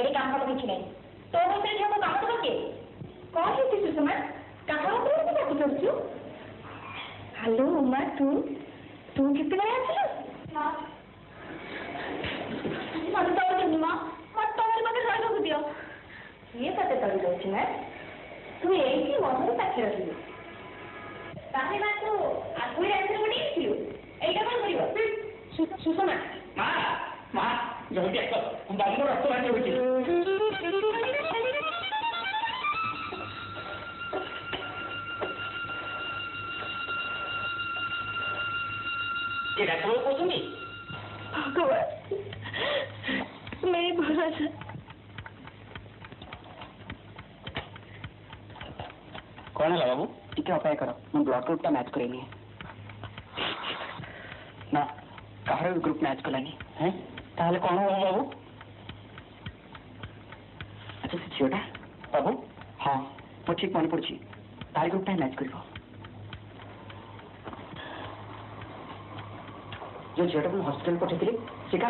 एडी कांखा किछि नै तो से जो कांखा तो के कोन हेति सुषमा कांखा ऊपर को बात करछु। हेलो उमा तू तू कितने आछल हां मत तो जनी मां मत तो मत खाइबो दियो ये कते तड़ी जाछि नै तू एकी मोहर पाखे रखियो ताहे बा तू आखुई रात्र बडी छियो एटा कोन करियो सुषमा मां मां जो भी एक बार मोर रास्ता बाटे होछि तेरा को को सुनी भगवान मेरी भरोसा कौन है बाबू ठीक है उपाय करो मैं ब्लड ग्रुप का मैच करेनी है ना काहे ग्रुप मैच करलानी है ताले कौन हो बाबू अच्छा छियोटा बाबू हां तो ठीक मन पड़छी तारे ग्रुप का मैच करबो जो झेटा को हॉस्पिटल पठे थी सिका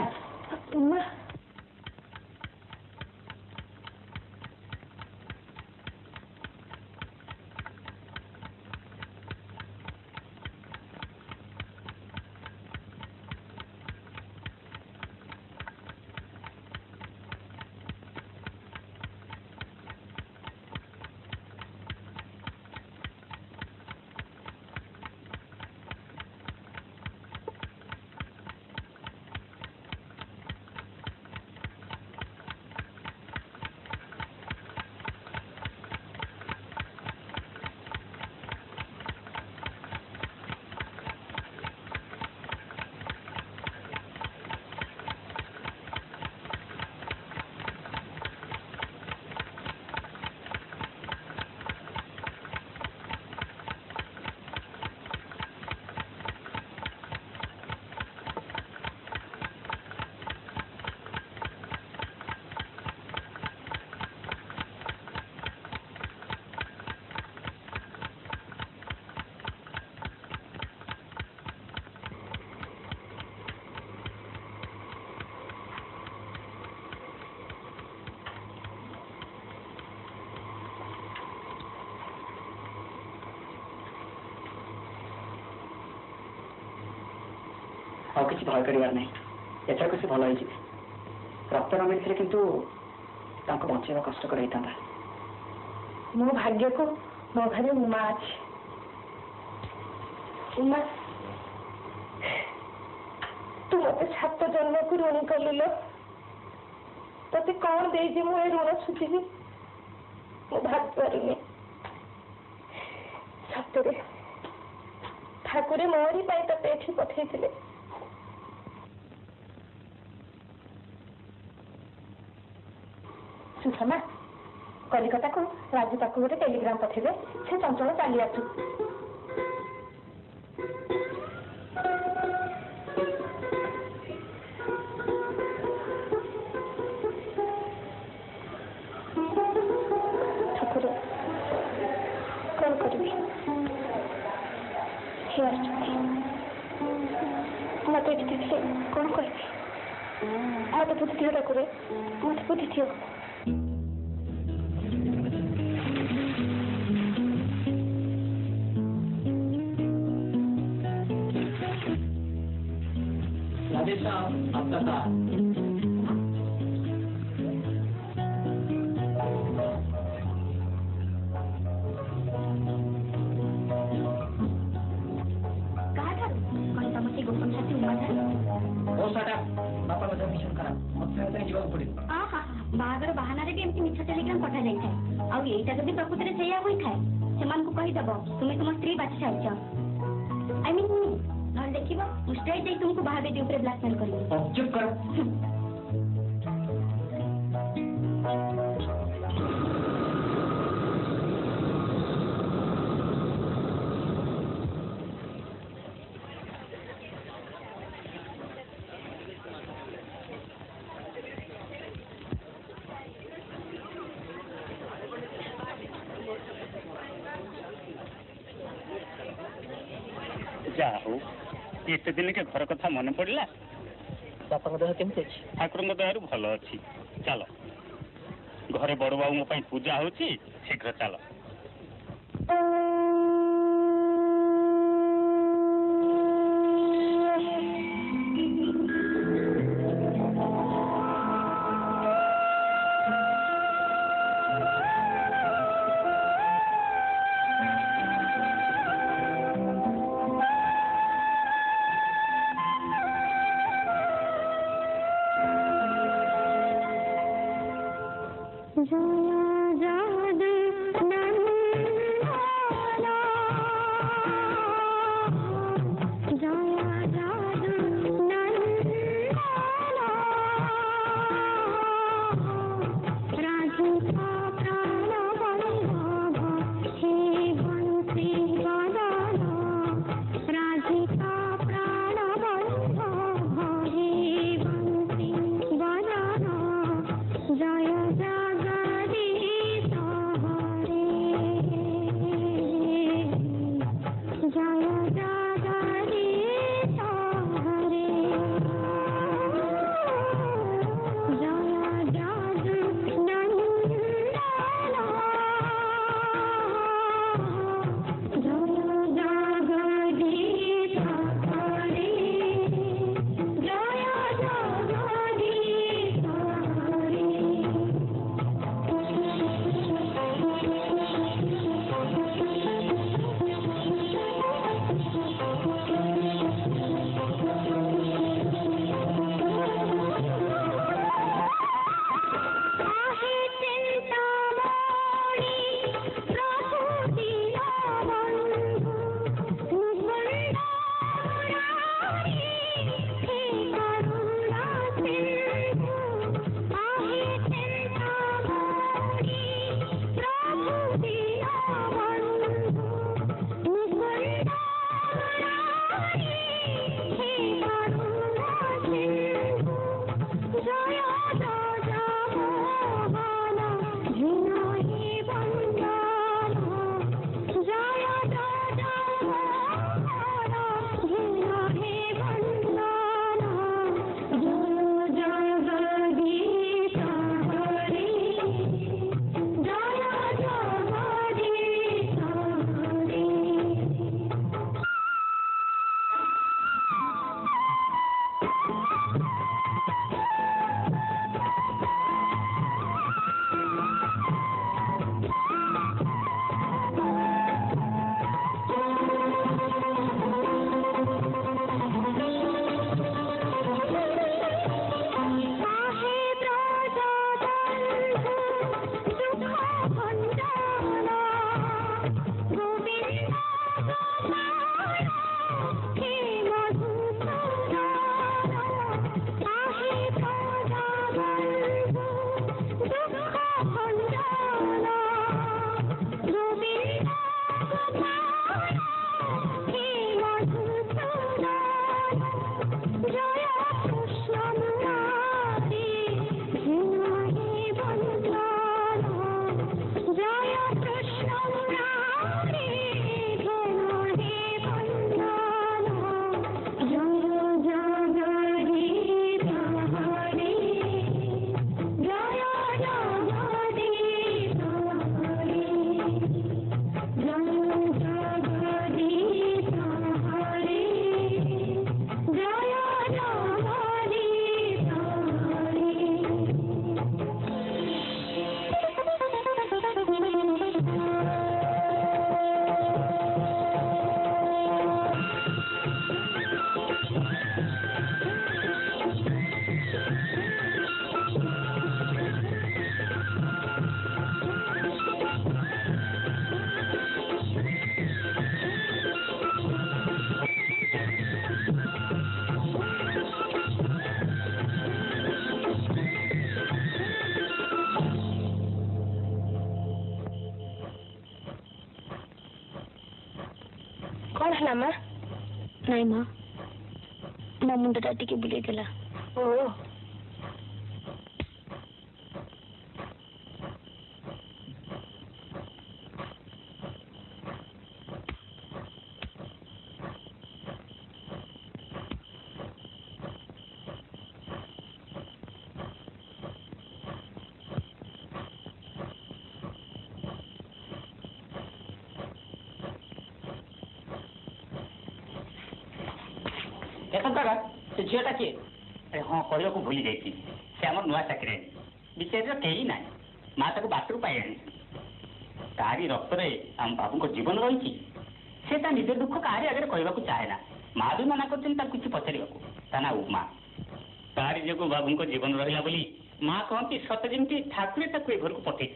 उमा और किसी भय कर नहीं एथर किसी भल हो रक्त न मिले कितु बचा कष्ट होता मो भाग्य को मो घर उमा अच्छे उमा तू मत सात जन्म को ऋणी कल ते कौन दे ऋण सुझी मु भागपारे सतरे ठाकुर मोरी ते पठे सुषमा कलिकता को राजू पाक गोटे टेलीग्राम पठेबे से चंचल चली आसु ठाकुर कौन करी मत से कौन कर मत बुद्धि ठाकुर मत बुद्धि दिन के घर कथा मन पड़ला बापा देह केमती अच्छी ठाकुर दयार भल अच्छी चल घरे बड़ बाबू पूजा हो शीघ्र चल बुले गला शेषद्वारा से झीटा किए हाँ कहवा को भूली जाती से आम नुआ चाकरिया विचार कई ना माँ ताको बाटर पाई तारी रक्त आम बाबू जीवन रही से निज दुख कहारी आगे कहवाक चाहेना माँ भी मना कर पचारा उपमा तारी जो बाबू जीवन रहा बोली माँ कहती सत जमी ठाकुर घर को पठे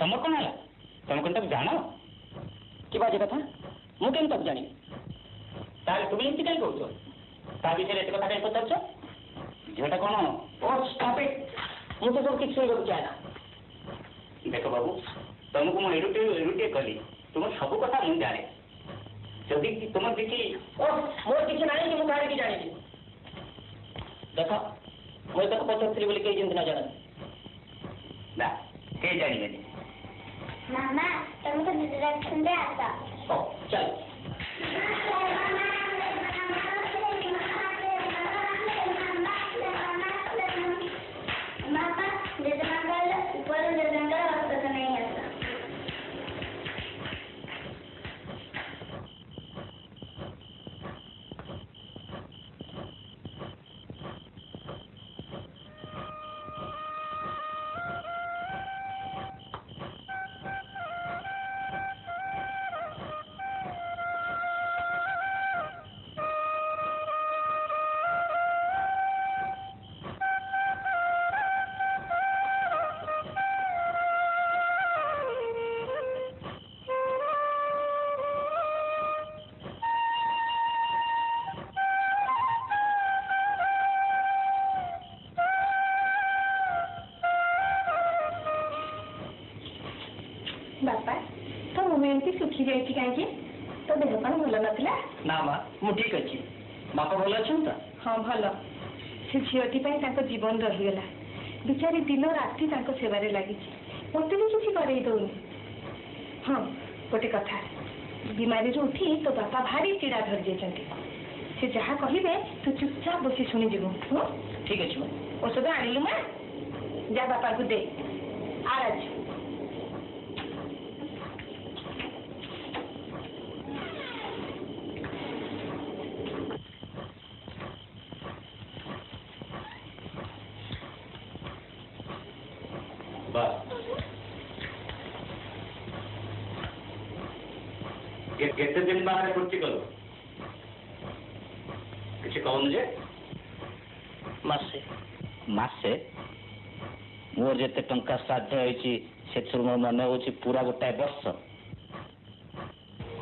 तुम कौन है तुम कहीं जान कि बाजे कथा मुझे तक जानी तार तुम एमती कहीं कौ विषय एत कथा कहीं पचार झीटा कौन मुझे सब किसी चाहे देख बाबू तुमको मुझे एडुटे कली तुम सब कथा मुझे जाने जदि तुम देखी मोर किसी ना कि मुझे जानी देख मुझे तक पचारी बोली कहीं न जानते ना कहीं जानी मामा तुम तो निर्देशन दे आता ओ चल मामा निर्देशन ऊपर निर्देशन वाला तो नहीं आता ठीक अच्छे बापा भल अच्छा हाँ भल से झीटी जीवन रहीगला बिचारी दिन राति सेवार लगी मत भी किसी कई दौनी हाँ गोटे कथा बीमारी जो उठी तो बापा भारी चिड़ा धरी से जहाँ कहे तू चुपचाप बस शुणीजु हाँ ठीक अच्छे औषध आणिलु माँ जा बापा को दे आ राज मोर जिते टंका साध्य से मो मन हो पूरा गोटाए वर्ष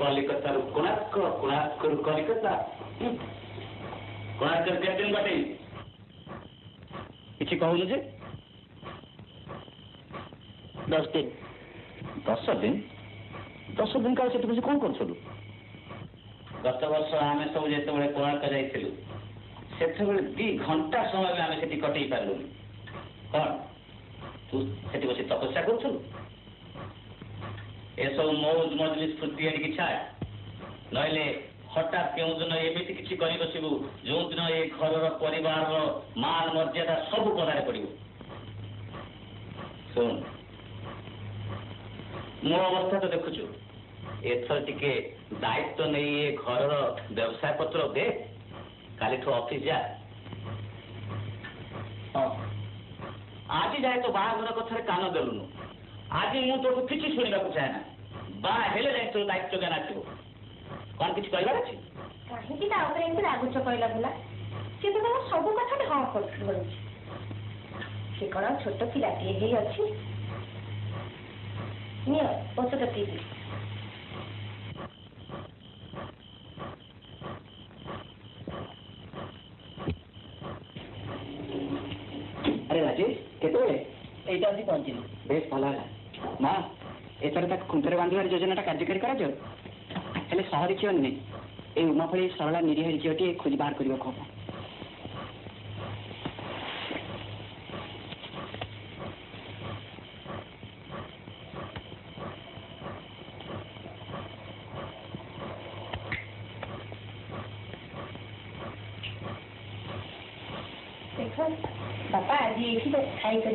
कलिकता कोणार्क कोणार्क कलिकता कोणार्क कैप्टेन बटे किसी कहून जे दस दिन दस दिन दस दिन का से कौन कर गत वर्ष आम सब जो कोणार्क जाइलु से दी घंटा समय में आम से कटे पारू कौन तू से बस तपस्या करूँ ए सब मौज मजलिस फूर्ति आड़ी छाए नहले हटात क्योंदिन एमती किसी कर बसबू जो दिन ये घर परिवार मान मर्यादा सब पदार पड़ो सुन मो अवस्था तो देखुचु एथर टिके दायित्व नहीं ये घर व्यवसाय पत्र दे काली ऑफिस जा हाँ आज जाए तो बाहर कथार कान देलुन आज मुझे तोर किसी शुणा चाहेना बाहर तोर दायित्व ज्ञान आसो कौन किसी कहना अच्छे कहीं रागुच कहला बुला सी तो तुम सब कथा हाँ करी कौन छोट पाए अच्छी औषध पी अरे राजेश केतोले पहुंची बेस भल है माँ एथर तक खुंटर बांधवार योजना कार्यकारी कर सहरी झील नुहे ये उमा भाई सरला निरीह झील खोज बाहर कर बापा आज ये खाई कर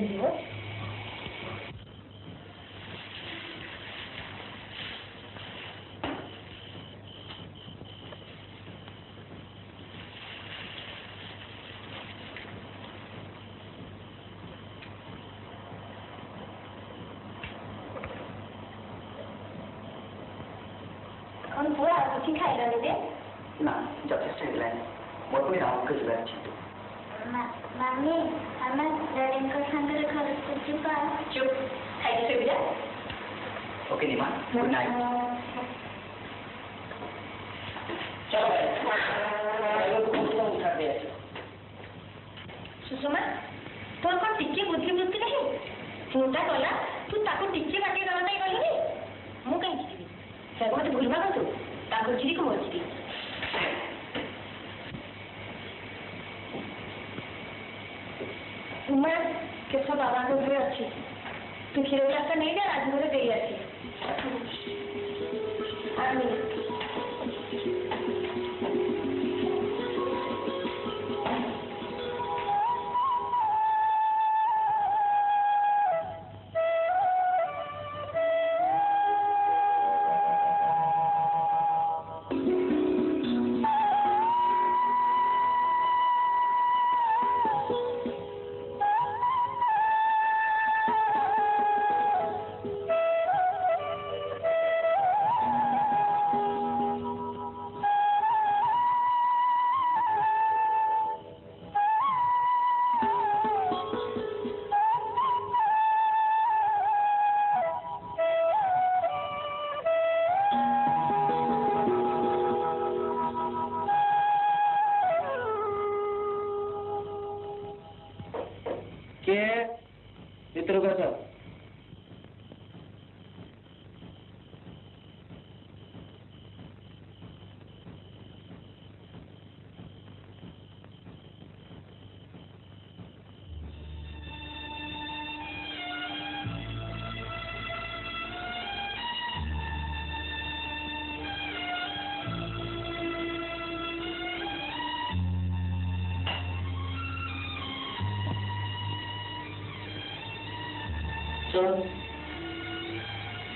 신카 이러는데? 나 진짜 됐을래. 뭐뿐이 나온 거지라 진짜. 마미, 아마 너는 그 상대를 걸었을 줄 봐. 쭉, 가이드 소비자. 오케이, 니마. 굿나잇. 자, 이거 고수만 못하게. सुषमा, तो कौन टिक्की बुद्धि बुद्धि नहीं? मुझे बोला, तू ताकू टिक्की बाटे करना नहीं करी नहीं? मुँह कहीं चिड़ी, सर मत भूल मत तू, ताकू चिड़ी को मत चिड़ी। उम्र कैसा बाबा को भी अच्छी, तू खिलाड़ी ऐसा नहीं था आज मुझे दे अच्छी। आमिर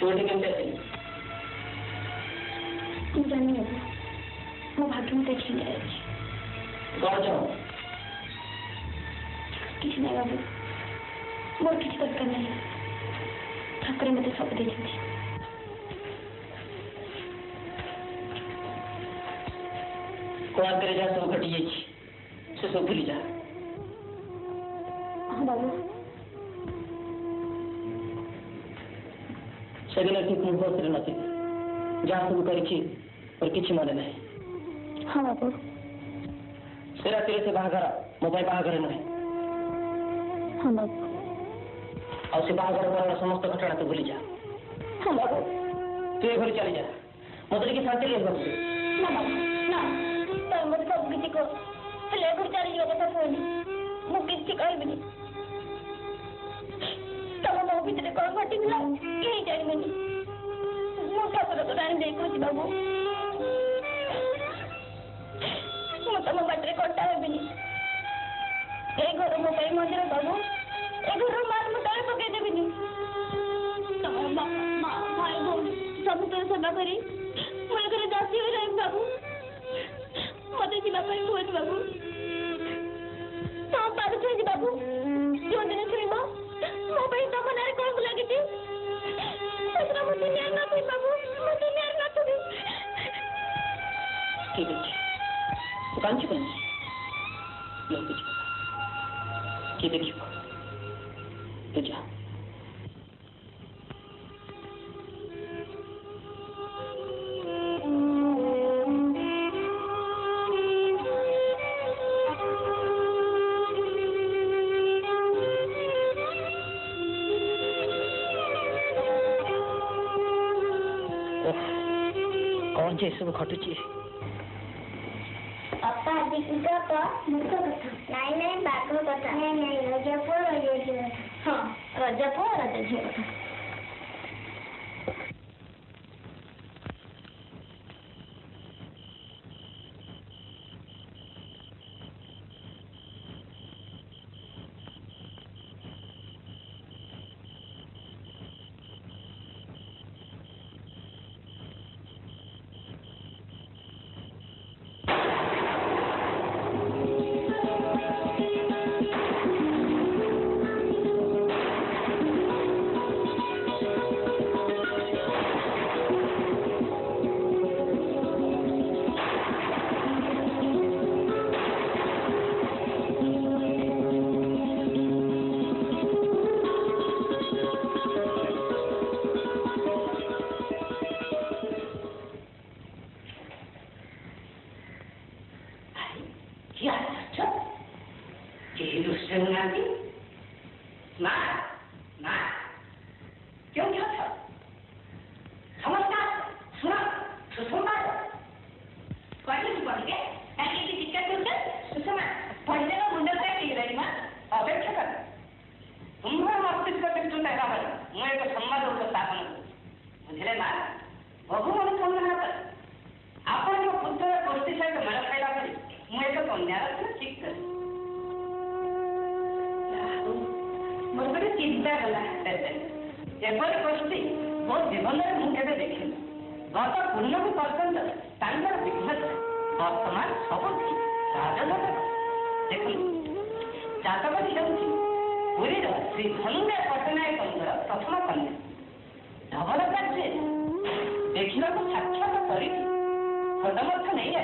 चोटी किंतु नहीं जानी है, वो भाग्य में देखी नहीं है। कौन जाओ? किसी ने कहा वो किसी पर करना है, ठाकरे में तो सब देखी थी। कौन तेरे जा सो घटी है जी, सो सो भूली जा। हाँ बाबू सभी लोग ठीक मुझे सुनना चाहिए। जहाँ से वो करेगी, पर किसी मदद नहीं। हाँ बाबू। सिरा तेरे से बाहर करा, मोबाइल बाहर करना है। हाँ बाबू। और से बाहर करने वाला समस्त घटना तो भूल जा। हाँ बाबू। तू ये घर चली जा। मदद की शांति ले बाबू। ना बाबू, ना। तो मदद का बुकिंग को, तो ले घर चली जाओ बता फोन। बुकिंग ठीक आई बनी। तब वो भी तेरे कॉल घटी मिला। रानी देखो जी बाबू, मुझे मोबाइल कोटा है भी नहीं। एक घरों मोबाइल मंदिर बाबू, एक घरों मार मुताल पके दे भी नहीं। तो माँ माँ भाई बोले सब तेरे सभा करी, मुझे घर जाती हुई रहें बाबू, मुझे जी बाबू बोले बाबू, तो पागल है जी बाबू, जो दिन से माँ मोबाइल तो बनाने कौन बुला के दी, उसने मुझे नहीं आना भी बाबू। ठीक है, दुकान चुप नहीं, लोग चुप, ठीक है चुप, तू जा। कौन से सब घटू चाहिए? इनका तो मुख्य कथा नहीं नहीं बाघों कथा नहीं नहीं रजपूर रजपूर हाँ रजपूर रजपूर कथा 알았죠? 기루승하니 마, 마, 용접혀 성원다, 성원, 수성마 관리를 버리게, 아기기 직접적인 수성마 번제가 문제까지 이러니만 어백혀가 음성 없을 것을 또 나가면 응애고 정말로 없었다고는 문제래만 먹으면 정말 आपको खुद कोशिश करके मदद करना पड़ेगी, मुझे तो समझा रहा था ठीक है। मुझे तो चिंता करना है तेरे, ये पर कोशिश, वो जीवन में मुझे भी देखेंगे, बात आप पुण्य को पसंद है, तांगर विकसित, बात समाज सबूती, राजनैतिक, देखो, जाता बस जाऊँगी, पूरी रात सिंहने पटना एक अंदर प्रथम पंद्रह, धवल करते, देखना तो अच्छा तो करेगी। बदम अच्छा नहीं है।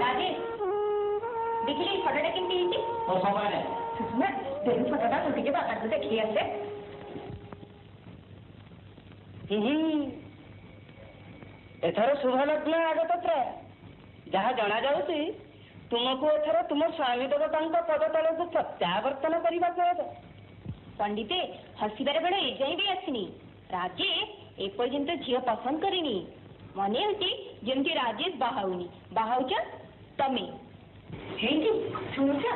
दादी, बिजली फटाटा कितनी थी? दो सौ बारह। सुसुमा, तेरे फटाटा तो बिजली बात करते किया से? हम्म। ऐसा रो सुबह लगना आगे तो प्रे। जहाँ जाना जाओ सी, तुमको ऐसा रो तुम्हारे स्वामी तो बताऊँ का पता तो लोगों को त्यावर्तना करी बात करो तो। पंडिते हसीबारे बड़ा एजाई भी आसनी राजे एक पर जिनते झिया पसंद करेनी माने होती जिनके राजेश बाहाउनी बाहाउचा तमे हेंगी सुनोचा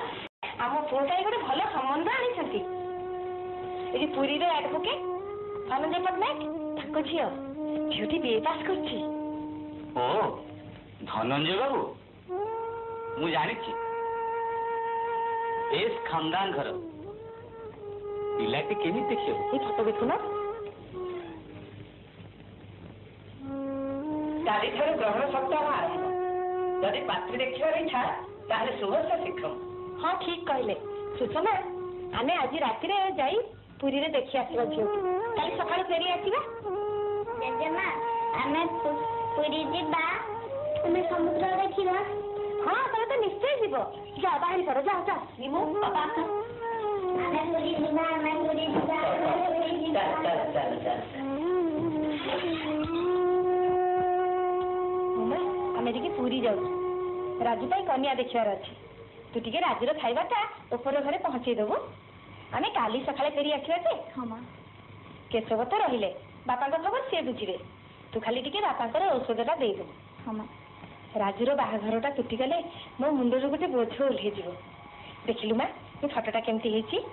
आमो फोटा एक बड़े भला संबंध आनी चाहिए ये पूरी रे एडवोकेट आनंद पटनायक तक्को झिया झूठी बेपास करती ओ धनंजय बाबू मु जानी छी एस खानदान घर इलाके के नहीं देखिए वो कुछ तो बिखुना तारीख वाले ग्रहण सप्ताह आ रहा है यदि पात्री देखिए वाली था ताहले सुबह से सीखूं हाँ ठीक कहले सुसमा अने आज रात रे जाई पूरी रे देखिए आसीबा झियो कल सकाळ फेरी आसीबा जेजेमा अने पूरी जीबा तुमे समुद्र देखिबा हां तले तो निश्चय जीवो जा बाहर करो जा जा निमो पापा मैं पूरी जीना मैं पूरी जीना मैं पूरी जीना चल चल चल मुम्मा अमेरिकी पूरी जाऊँ राजू भाई कौन याद देखिया रहती तू ठीक है राजू रो थाई बात है ऊपर घरे पहुँचे दो वो अने काली सकाले तेरी आखिर थे हाँ माँ कैसे वो तो रहिले बापा का खबर से बुझिए तू खाली ठीक है बापा का रो उसको ज़रा दे दो हाँ माँ राजू रो बाहर घरों टा टूटी गले मैं मुंडो जो कुछ बोझो उल्हे जीवो देख लूँ मैं ये फटाटा कैंटी है जी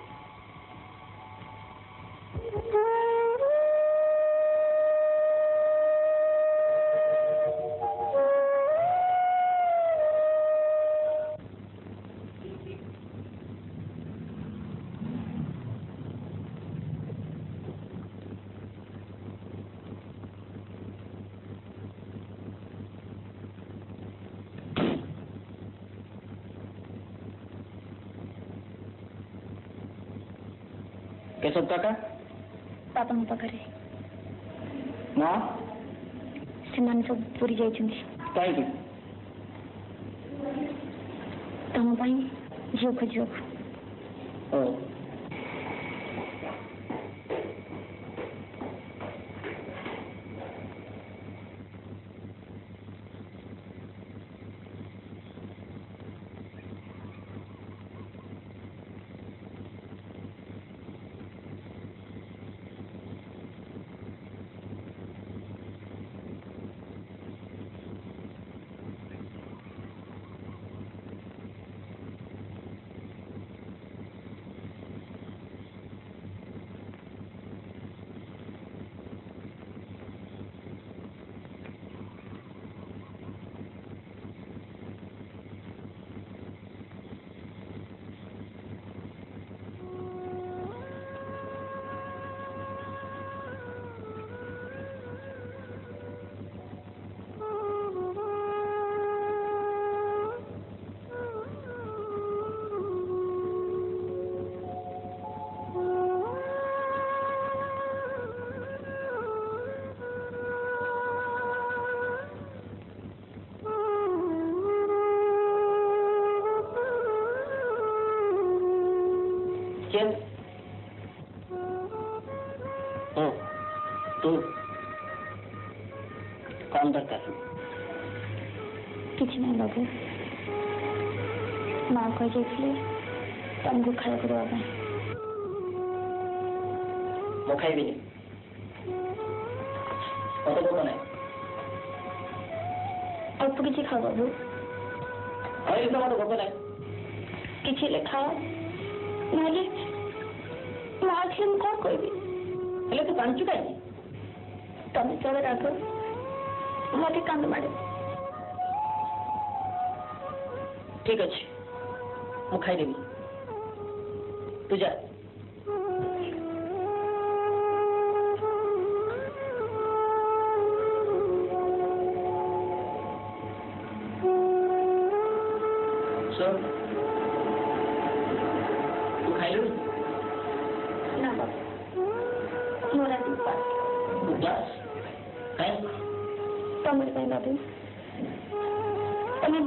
सब काका पापा मो पकरे मां सिमान सब पूरी जाई छिंदी काई की तुम भाई जो खजो ओ तो काम करता हूँ। किचन लोगे माँ को इसलिए तुमको खाया करो आगे वो खाई भी नहीं और तो कौन है और तो किसी खाओ बाबू और इस बार तो कौन है किसी ले खाओ माले माँ के लिए मुकाबला कोई भी अल्लाह तो पांच चुका है तब इस बार आकर हमारे काम तो मारे ठीक अच्छे मुखाई देवी तुझे मुझे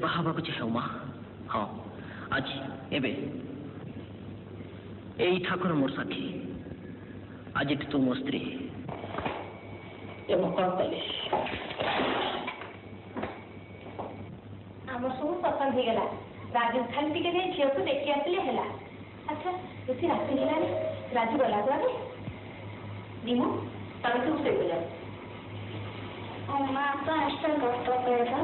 बाहर को चाहे माँ हाँ आज एबे यही ठाकुर मोर साथी आज तू मो स्त्री कौन कले आम सब पसंद हो गला राजू खाली टी झी को देखी आसिले है अच्छा ये रात राजू गला जीमु तब तुम से माँ तो आस्था कष्ट पड़ेगा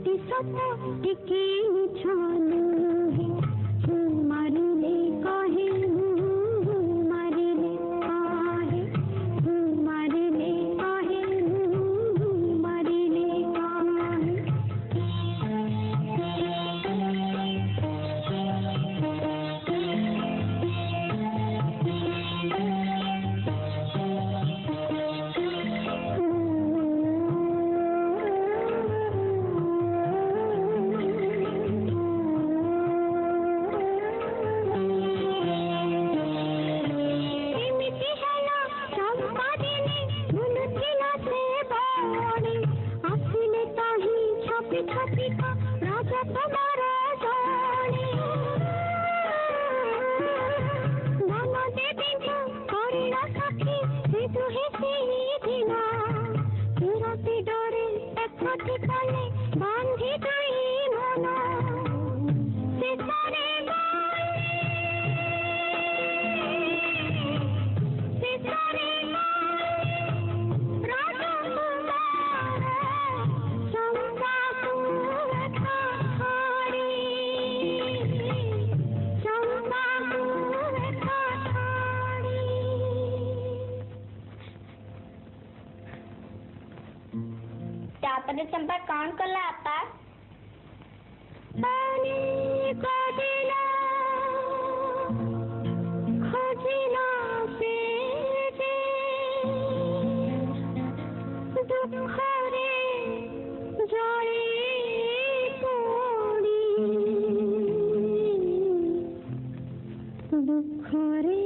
धरती सतह टिके निशान है, हमारे लिए का है, हमारे लिए का है, हमारे लिए का है, हमारे लिए का है। राजा तुम्हारा जाने नाना दे बिना करना सके से तुहे से ही दिना तेरा से डरे एक मुट्ठी पाले बांधी गई होना से सारे माले से सारे माले राजा तुम्हारा आपने संपर्क कौन कर ला आता पानी को दिला खोजिला से दुखरे जोड़े कोड़ी दुखरे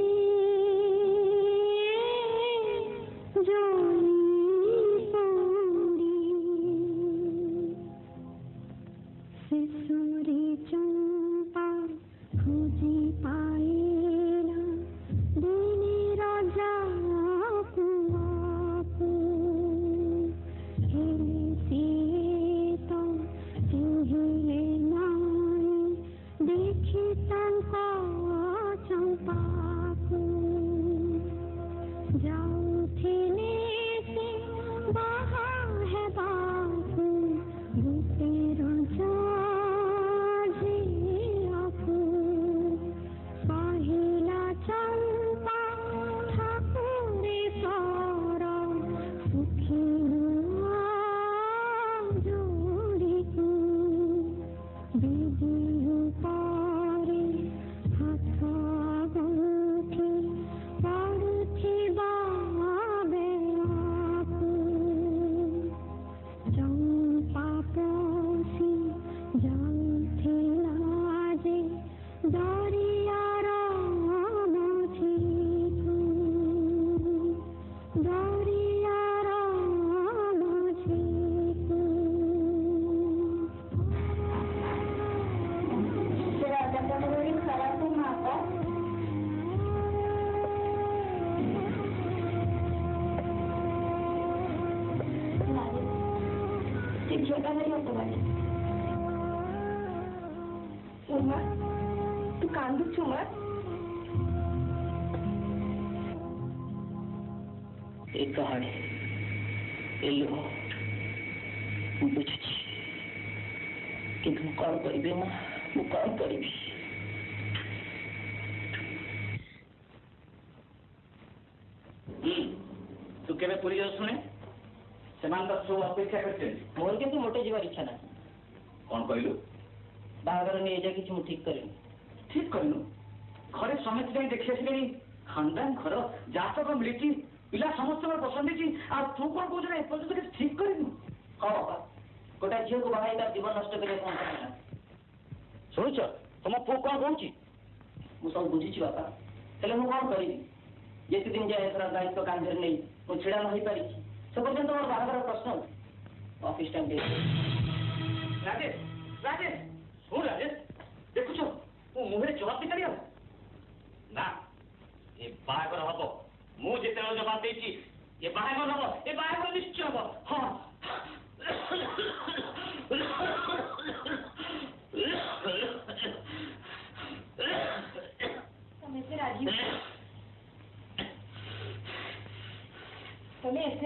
जोड़ी सूरी चंपा खोजी पाएला देने राजा आपू हेले सीता चिन्हे नाई देखी तंका चंपाकू जाऊँ थेने से बाहर है बापू भूते राजा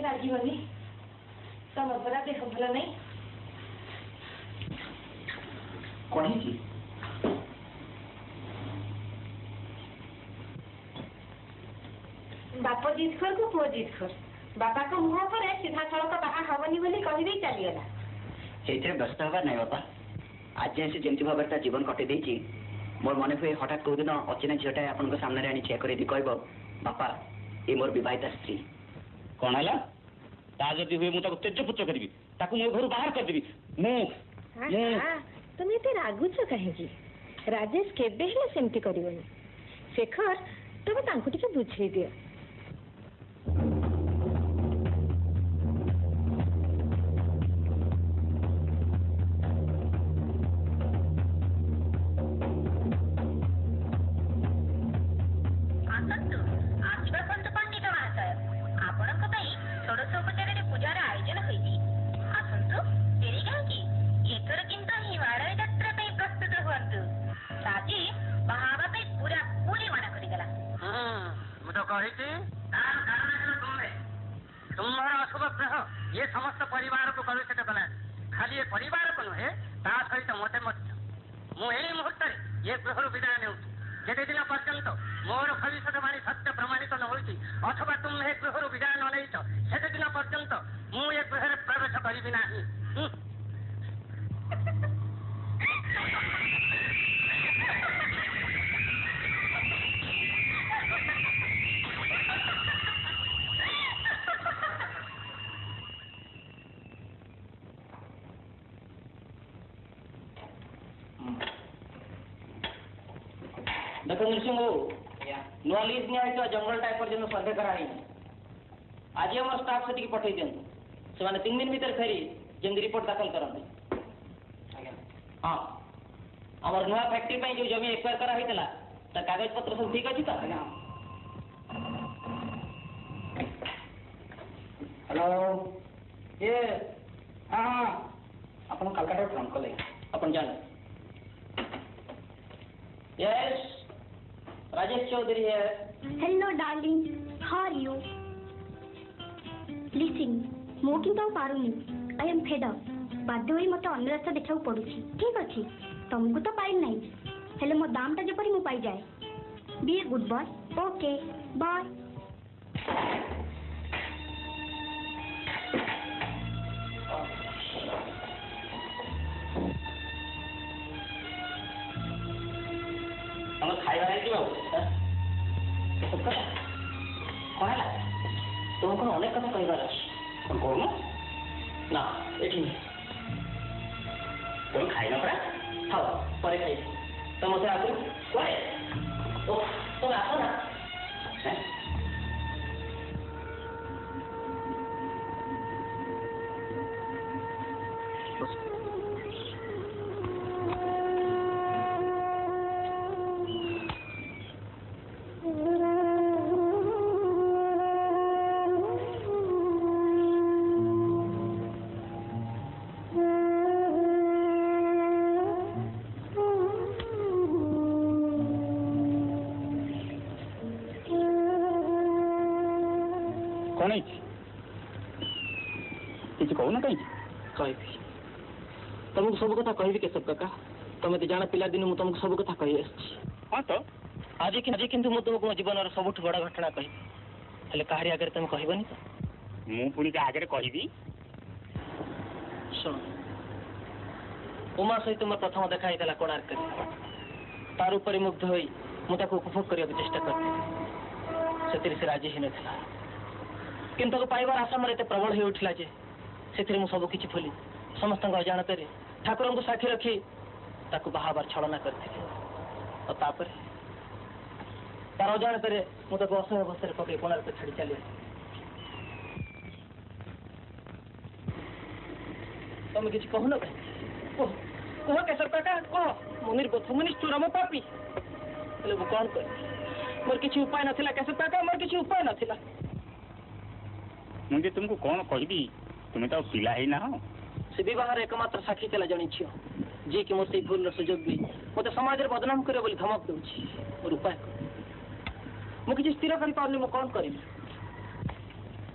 राजी बनी तब भला देखो भला नहीं con X. बाप जितखर को पुआ जितखर बापा को मुँह पर है सीधा सड़क बाहा हवनी बोली कही भी चलिएला सेइथे व्यस्त होगा नहीं बापा आज जैसे जेमती भाबरता जीवन कटे देछि मोर मन हुए हठात को दिन अचिना झियटा आपन को सामने रे आनी चेक करे दि कहबो बापा ए मोर विवाहिता स्त्री कोन हला ता जदी हुए मु त तेज पुत्र करबी ताकू मो घर बाहर कर देबी मु मु तुम एते रागुछ काहे कि राजेश केबे हेले सेमती करिवनी शेखर तबे तांकू टिके बुझे दियो जंगल टाइप पर जन सर्वे कराई आज हम स्टाफ से पठे दिखाँ से मैंने तीन दिन भीतर फेरी जमी रिपोर्ट दाखल करते हाँ आम नुआ फैक्ट्री जो जमी एक्वायर कराई कागज पत्र सब ठीक अच्छी तो हेलो ये हाँ हाँ आप कलकाटा फोन कले अपन जान यस राजेश चौधरी है hello darling how are you listen मो किंतु पारुनी आई एम फेड अप बाध्य होई मते अन्य रास्ता देखा पड़ुची ठीक अछि तुमको तो पाइन नै हेले मो दामटा जे परी मु पाई जाए be a good boy okay bye हम खाइ रहै छी बाबू कौन तुमको अनेक कथा कहबार अच्छे कौन ना ये तुम खाई ना पड़ा हाँ पर खाई तुम मत आस तुम आस ना सब कथा कहबी केशव काका तुम तो जान पिला दिन तुमको सब कथा कही हाँ तो आज कि मो तुमको जीवन सब बड़ घटना कह कहारी आगे तुम कहबनी तो मुझे क्या आगे कहबी शुण उमा सहित मोर प्रथम देखा होता कोणार्क तार उपर मुग्ध हो मुझे उपभोग करने को चेष्टा करी से राजी हो ना कि पाइबार आशा मोर एत प्रबल हो उठला जे से सबकि भूली समस्त अजाण कर ठाकुर को साक्षी रखी ताकू बाहर छलना करी और तापर तार अजाणत मुझे असह्य अवस्था पकड़े कोणार्क छाड़ी चल तुम कि कहन कह केशव काका कह मुनिर बोथ मुनि चूरम पापी कौन कर मोर किसी उपाय नाला केशव काका मोर किसी उपाय नाला मुझे तुमको कौन कहबी तुम्हें तो पिला ही ना हो से बहुत एकम्र साक्षी था जन झी जी कि मोर से भूल सुजोग भी मत समाज में बदनाम कर धमक दूसरी मोर उपाय मुझे स्थिर करें मु कौन करी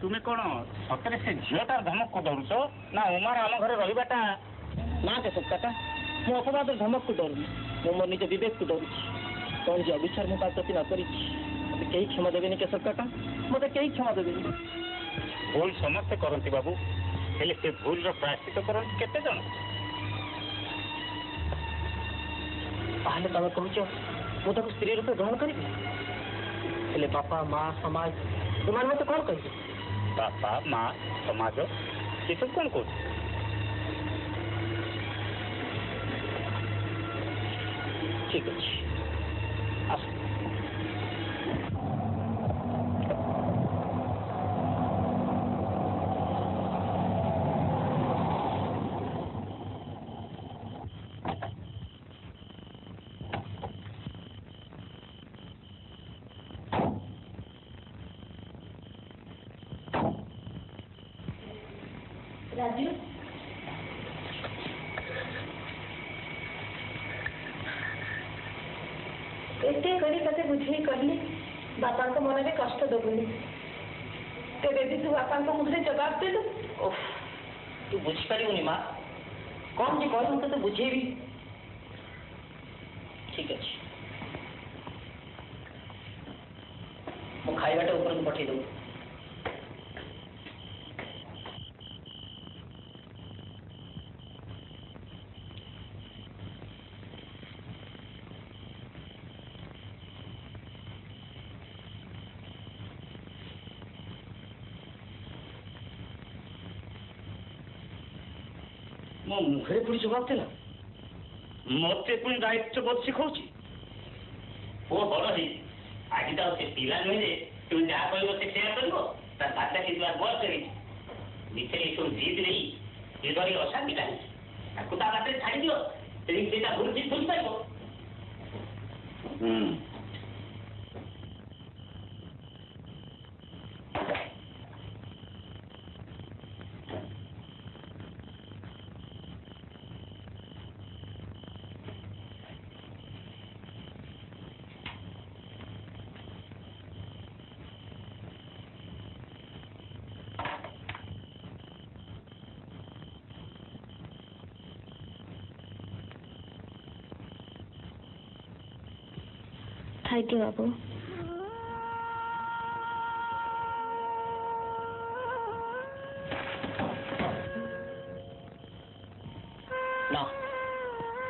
तुम्हें कौन सतरे से झील तार धमक को डरुच ना उमार आम घर रहा ना के सबका ମୁଁ ଅପରାଧର ଧମକକୁ ଡରୁନି, ମୁଁ ମୋ ନିଜ ବିବେକକୁ ଡରୁଛି। କ'ଣ ଯେ ଅବିଚାର ମୁଁ ତା ପ୍ରତି ନ କରିଛି, ମୋତେ କେହି କ୍ଷମା ଦେବେନି କେଶର କାକା, ମୋତେ କେହି କ୍ଷମା ଦେବେନି। ଭୁଲ ସମସ୍ତେ କରନ୍ତି ବାବୁ, ହେଲେ ସେ ଭୁଲର ପ୍ରାୟଶ୍ଚିତ କରନ୍ତି କେତେ ଜଣ? ତାହେଲେ ତମେ କହୁଛ ମୁଁ ତାକୁ ସ୍ତ୍ରୀ ରୂପେ ଗ୍ରହଣ କରିବି? ହେଲେ ବାପା ମା ସମାଜ ସେମାନେ ମୋତେ କ'ଣ କହିବେ? ବାପା ମା ସମାଜ ଏସବୁ କ'ଣ କହୁଛି? ଠିକ୍ ଅଛି ଆସ। मो मुखे पुणी जवाब देना मते पुणी दायित्व बोध सिखाऊची ओ बड़ा जी आज ताओ से पीला मिले तू जा कहियो से शेयर करबो ता दादा के द्वार बोल करी मिथले तो जीत नहीं ये बारी आशा मिटा है कुता बातें छाड़ दियो तेरी बेटा भूल जी भूल पाइबो हम थैंक यू बाबू। ना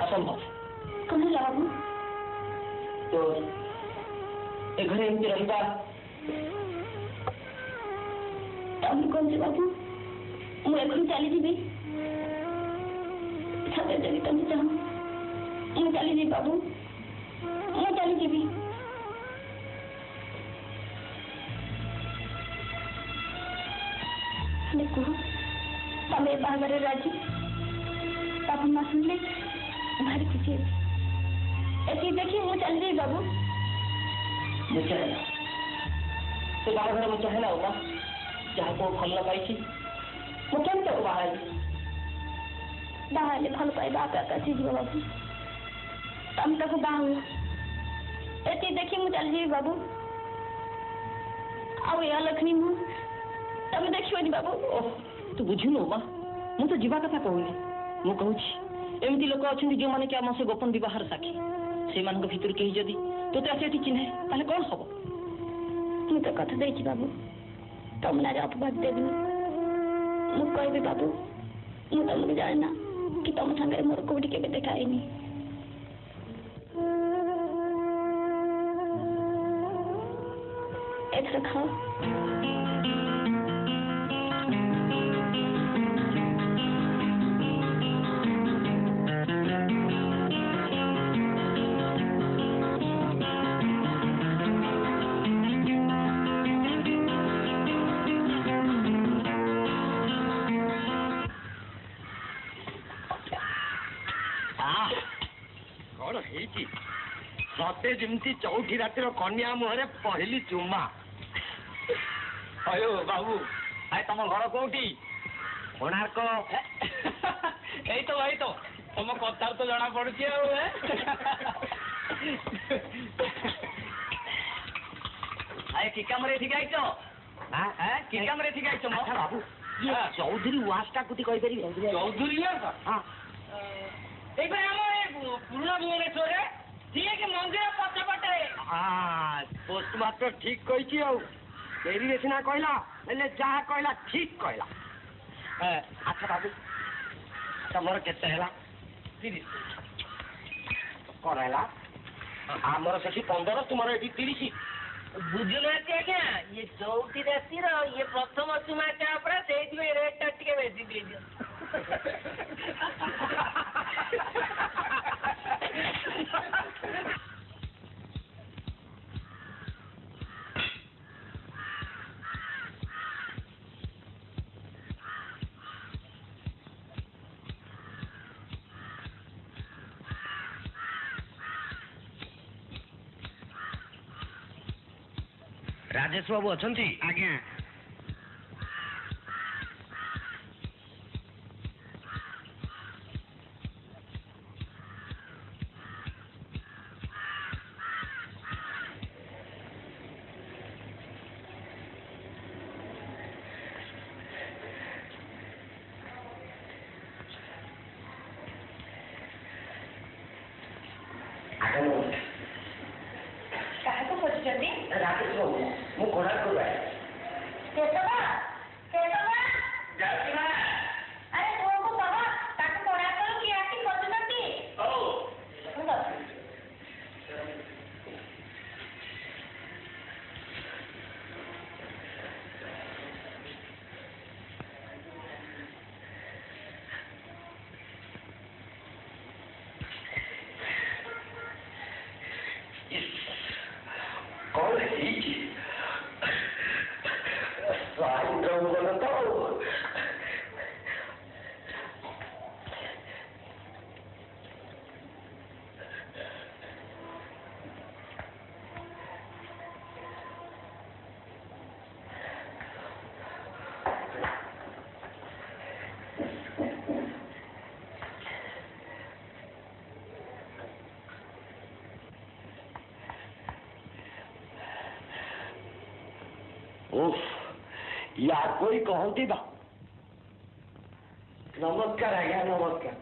असंभव कहीं बाबू तो ये घर एमती रहा कौन से बाबू मुझे चली जी छात्र जब तुम चाह मुझे चली जी बाबू मुझे चली जी तमें बाहर राजी बाबू माँ सुनले भारी खुशी ऐसे देखिए मुझे चल रही बाबू मुझे तो बाहर घर मुझे है ना होगा जहाँ को फल लगाई थी वो क्या तो बाहर बाहर ले फल पाई बाप का चीज बाबू तम तक बाहर ऐसे देखिए मुझे चल रही बाबू आओ यहाँ लखनी मुँह तमें देखियो नहीं बाबू तू बुझुनु मा मु तो जीवा कथा कहूनी मु कहूची एमती लोक अच्छा जो माने क्या मो से गोपन विवाहर साखी से मान भर कही जदि तोते आसे चिन्हे ताले कौन हम तु तो कथा देखी बाबू तुम ना अपवाद देवनी मु कहबी बाबू मु तुमको जाने ना कि तुम संगे मोर कोटी के देखाई नहीं एथर खाओ जिमती चौठी रात कन्या मुहरे पहली चुमा अयो बाबू आए तुम घर कौटी कोणार्क यही तो भाई तो तुम कथा तो जना पड़ी आए कि कम रे ठीक आईच कि कम रे ठीक आईच बाबू चौधरी वास्टा कुटी कही चौधरी हाँ एक बार पुराना भुवनेश्वर ठीक मंदिर पटे पटे पोस्टमास्टर ठीक कही डेरी सीना कहला जहा कहला ठीक कहला। अच्छा बाबू तुम तीस कौन है आमर से पंदर तुम तीस बुझुना आज्ञा ये चौथी राशि ये प्रथम चुमा चापड़ा से रेट टा टे बेसी दे दियो राजेश बाबू अच्छा आज्ञा या कोई कहती बा नमस्कार आज्ञा नमस्कार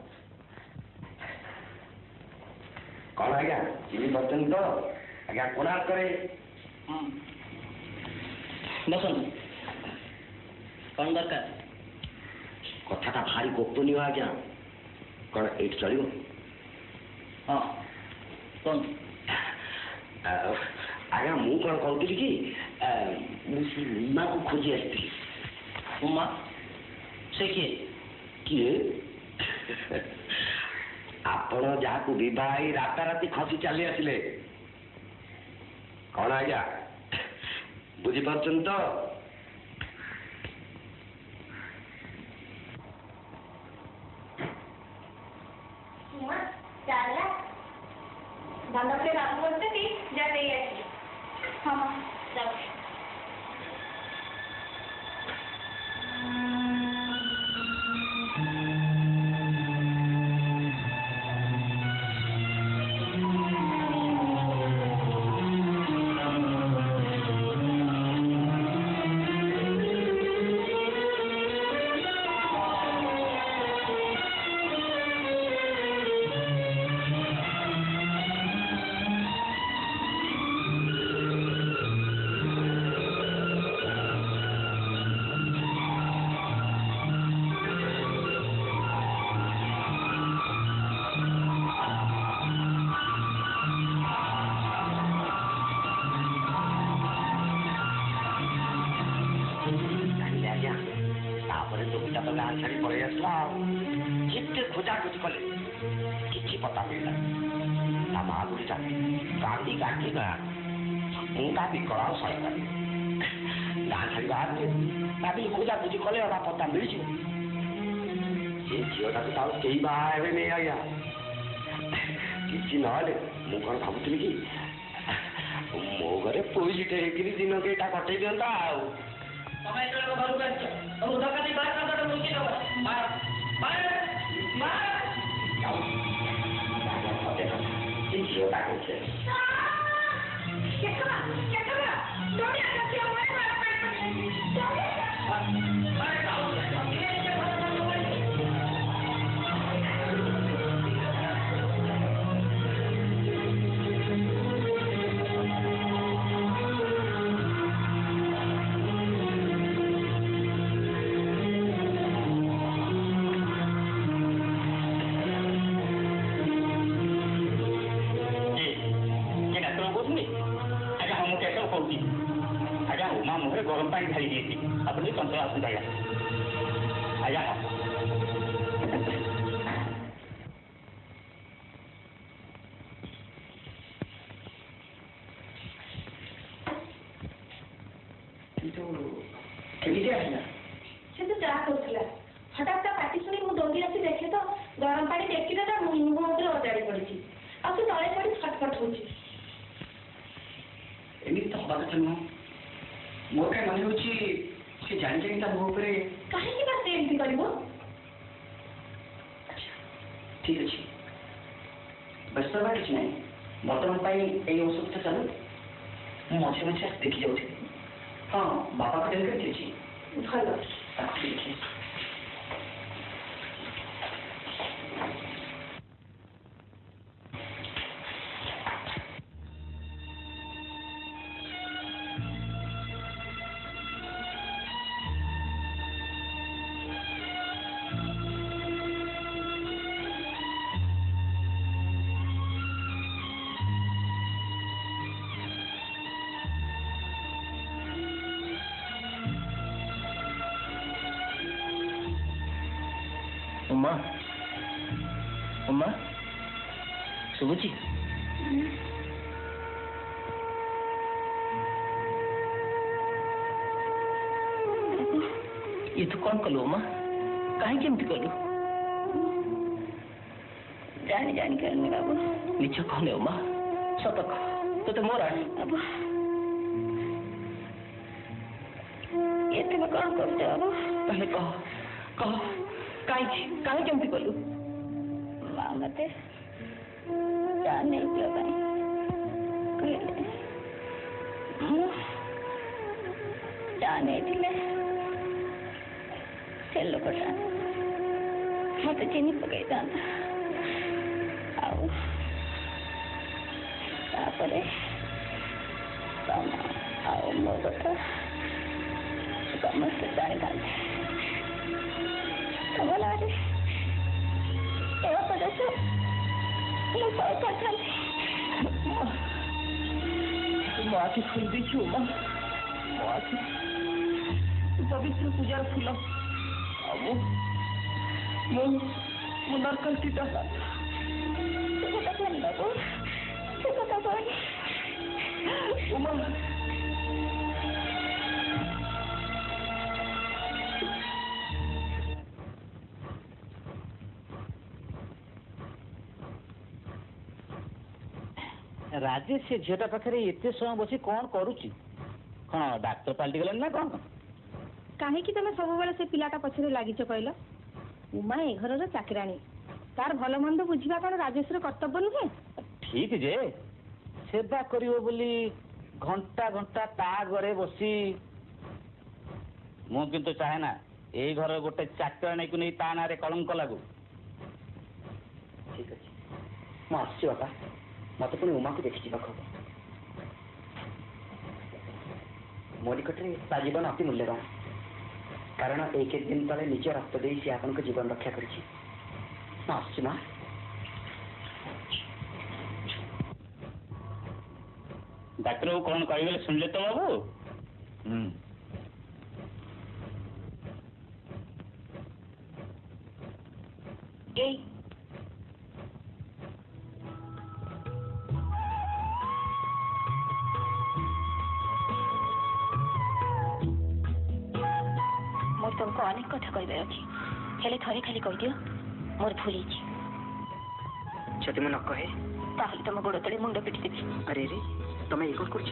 कौन आज्ञा जी बचन तो आज्ञा कोणार्क करे बस कौन दरकार कथाटा भारी गोपनीय आज्ञा कौन एट चलो हाँ कौन आज्ञा मु कौन कहती कि माँ को खोजी आती उमा से किए किए आपण जहाँ को भाई राताराती खसी चली आसिले कौन आज्ञा बुझीपार तो गरम पानी ढाई दी थी अपने संतरा आया आया किंतु केमिति आसिना से तो जा करथिला हटात पाटी सुनी मु दौड़ी आसी देखे तो गरम पानी देखि तो मुंह ऊपर ओटाड़ी पड़ीची आ से तळे पड़ी फटफट होची एमि तो बात न मोर का मन होची से जान जाई त मुंह ऊपर काहे की बात एमि करबो ठीक है जी बस तो बात नहीं बर्तमान पाई ए औषध तो चलो मु मछे मछे देखि जाउची हाँ बापा को देख लीजिए भलो उमा उमा सुबुची ये तू कौन कलु उमा कहीं केमती कलु जान जान करने बाबू निच कौन है उमा सतक तो तो मोरा बाबू ये तू कौन करते बाबू पहले कहो कहो काई काई केमती कलु मामते जाने के भाई जाने दिले से लोग जान मत चीनी पकई जाना आओ तापरे तम आओ मोटा कम से जाने जाने बोला रे ये पता तो ये पता था मां की फूल भी छू मां की पवित्र पूजा फूल अब वो मुंडर करती था पता नहीं बाबू पता नहीं उमा राजेश से झीटा पाखे एत समय बस कौन करुच्ची हाँ डाक्टर पाल्टी गल ना कौन कहीं तुम सब से पिलाटा पचर लगिच कहल उमा ए घर चाकराणी तार भल मंद बुझा कौन राजेश कर्तव्य नुहे ठीक जे सेवा कर घंटा घंटा ता घरे बसी मु किंतु चाहे ना ये घर गोटे चाकराणी को नहीं ता ना कलंक लगू ठीक अच्छे मुझे बापा मत पुणी उमा को देखी जावाक हम मो निकटे ता जीवन अति मूल्यवान कारण एक एक दिन तेज निज रक्त दे सी आपन को जीवन रक्षा कर माँ डाक्टर बाबू कौन कह सुन तो बाबू हेले थरे खाली कह दियो मोर भूल जदि मु न कहे तुम गोड़ तले मुंड पिटी देवी अरे रे तुम ये कौन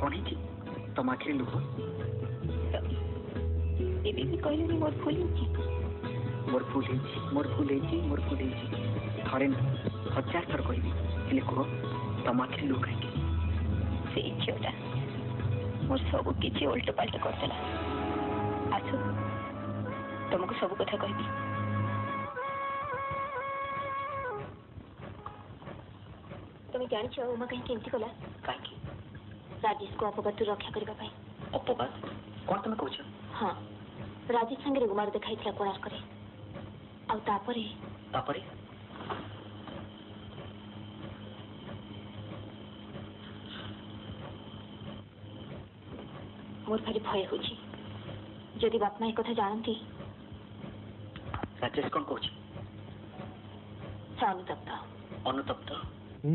कर तुम आखिरी लुह कहल मोर भूल मोर भूल मोर भूल मोर भूल थे हजार थर कह कह तुम आखिरी लुह कहीं से झीटा मोर सब किसी उल्ट पाल्ट करदेला आसु तुमको सब कथा कहबी तुम जान छो उमा कहीं केमती कला काकी राजेश को अपवाद रक्षा करबा पई अपवाद कोन तुम कहू छ हां राजेश संगे गुमार देखाई थला कोणार करे आ तापरे तापरे मोर भारी भय होची जदी बाप माई कथा जानती राजेश कोन कोची सानु तप्त अनुतप्त ए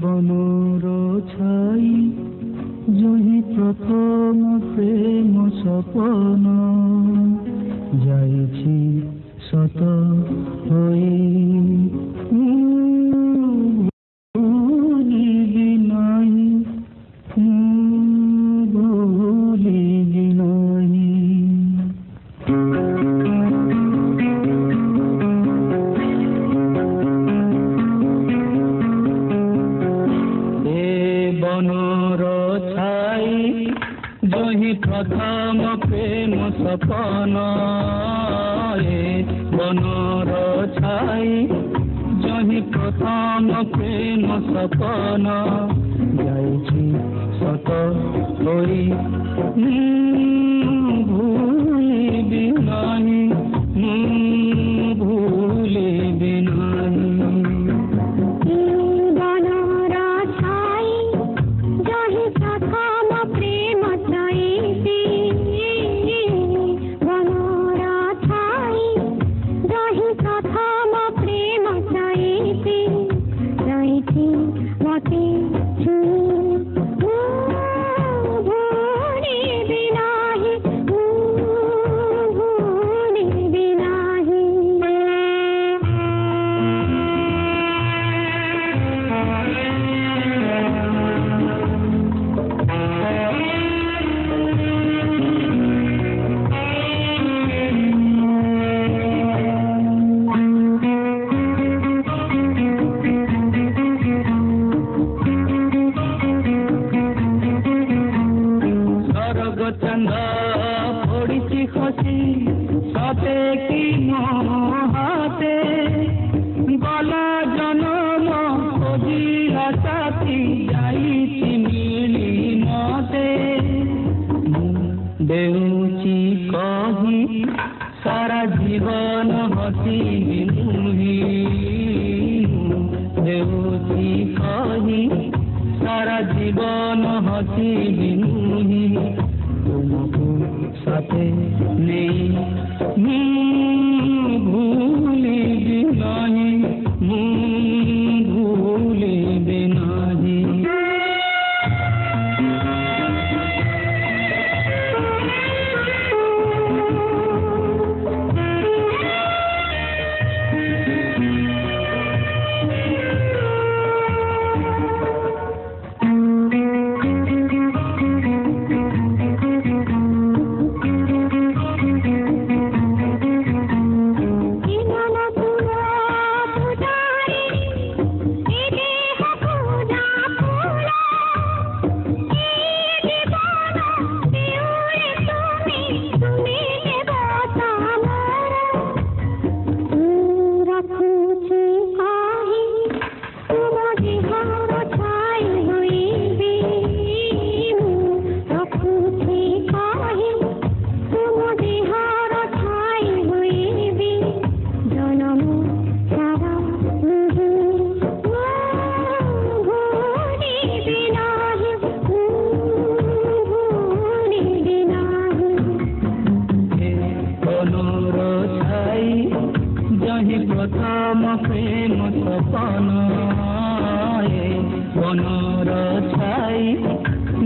बनरो छाई जही प्रथम प्रेम सपन जाईची सत होई प्रथम प्रेम सपन बनर छाई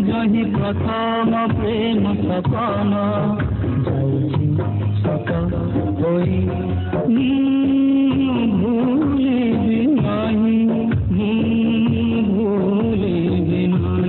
जही प्रथम प्रेम सपन जाई सत होई भूलिबि नाही भूलिबि नाही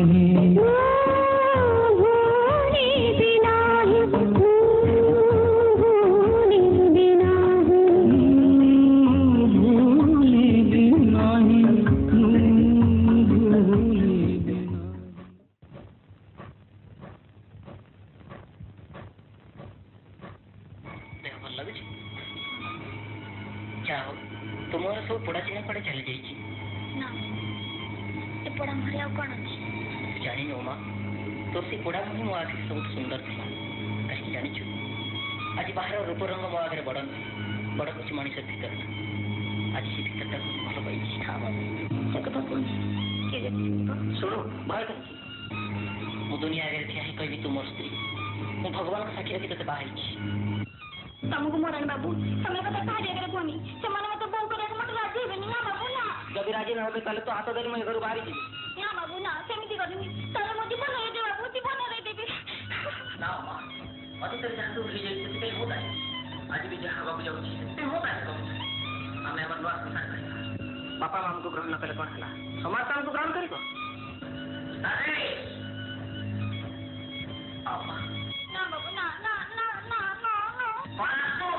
무도니아에게 하이거 이미 또 모스트리. 뭐 바구바가 사기하기도 더 많이. 사무고 뭐라는 바보. 사무가 다 사기하기로 보니. 저만은 또 봉고를 못 가지. 왜냐 바보야. 저비라지 나오면 달래 또 아서 되면 이거로 가리. 야 바보야. 세미디 거든. 사람 어디 보내 이제 바보 집 보내 베비. 나와. 어쨌든 자꾸 리젝트 스페이 못다. 아직 이제 하고 보려고 지. 못할 거. 아마 뭐 와서 살 पापा माम को ग्रहण न करे कौन हला समाज को ग्रहण करे को अरे पापा ना बाबू ना ना ना ना ना ना पापा को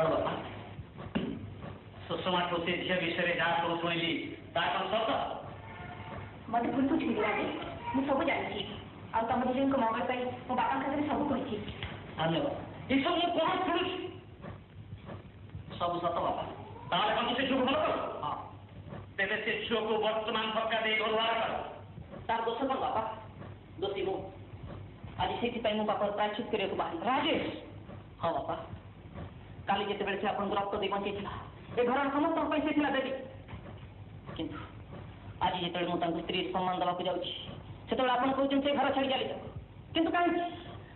कौन बाबा सुषमा को से जिया विषय जा सोच होइली ताको सब मत भूल तो ठीक लागे मु सब जानि छी आ त हमर जिन को मोबाइल पे मो बापा का से सब कहि छी हेलो ई सब मु कोनो पुरुष सब सत बाबा तार हम से शुरू करो हां तेने से शो को वर्तमान सरकार दे गोलवार करो तार दोष पर बाबा दोषी मु आज से की टाइम मु बापा प्रायश्चित करे को बाहर राजेश हां बाबा काली जते बेर से अपन रक्त देबन केला ए घर समस्त पैसा केला देबी किंतु आज जिते मुझे स्त्री सम्मान दवा से कहते घर छाड़ी चली जाओ कि कहीं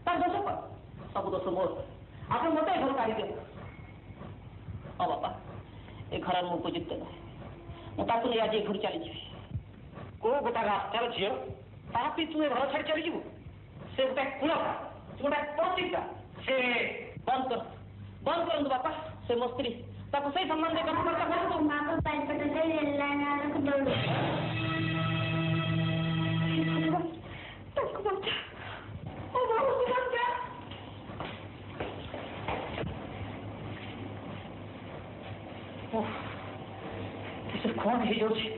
तार दोष पर सब दोष मोर आप मत घर काढ़ी दे हाँ बापा ए घर मुक्त ना मुझे आज घर चली जी को गोटा घास्तार झील तापी तू घर छाड़ी चली जीव से गोटे कूल गोटे पचिका से बंद कर बंद करूँ बापा से मो स्त्री ताको सही सम्मान दे कर करता है तो मां को पाइप पर से लाना रख दो ताको मत ओ बाबू मत जा ओ किसे कौन है जोची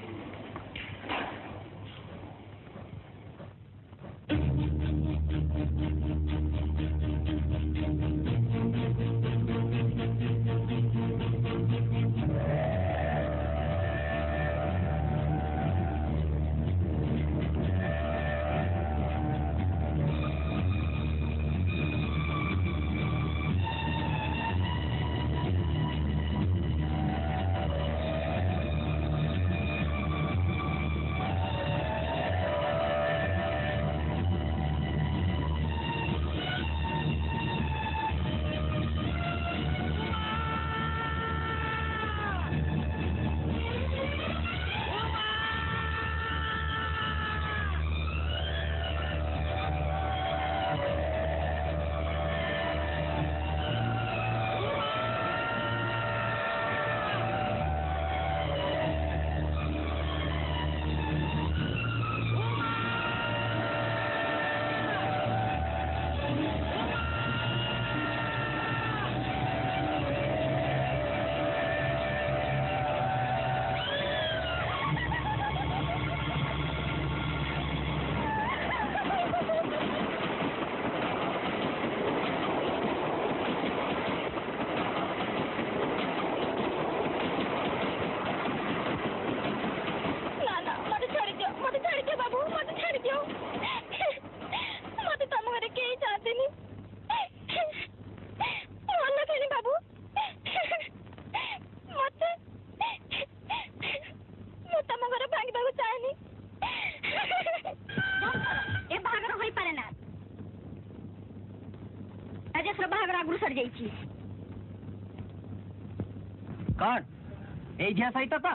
यह सही था था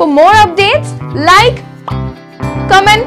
For more updates, like, comment,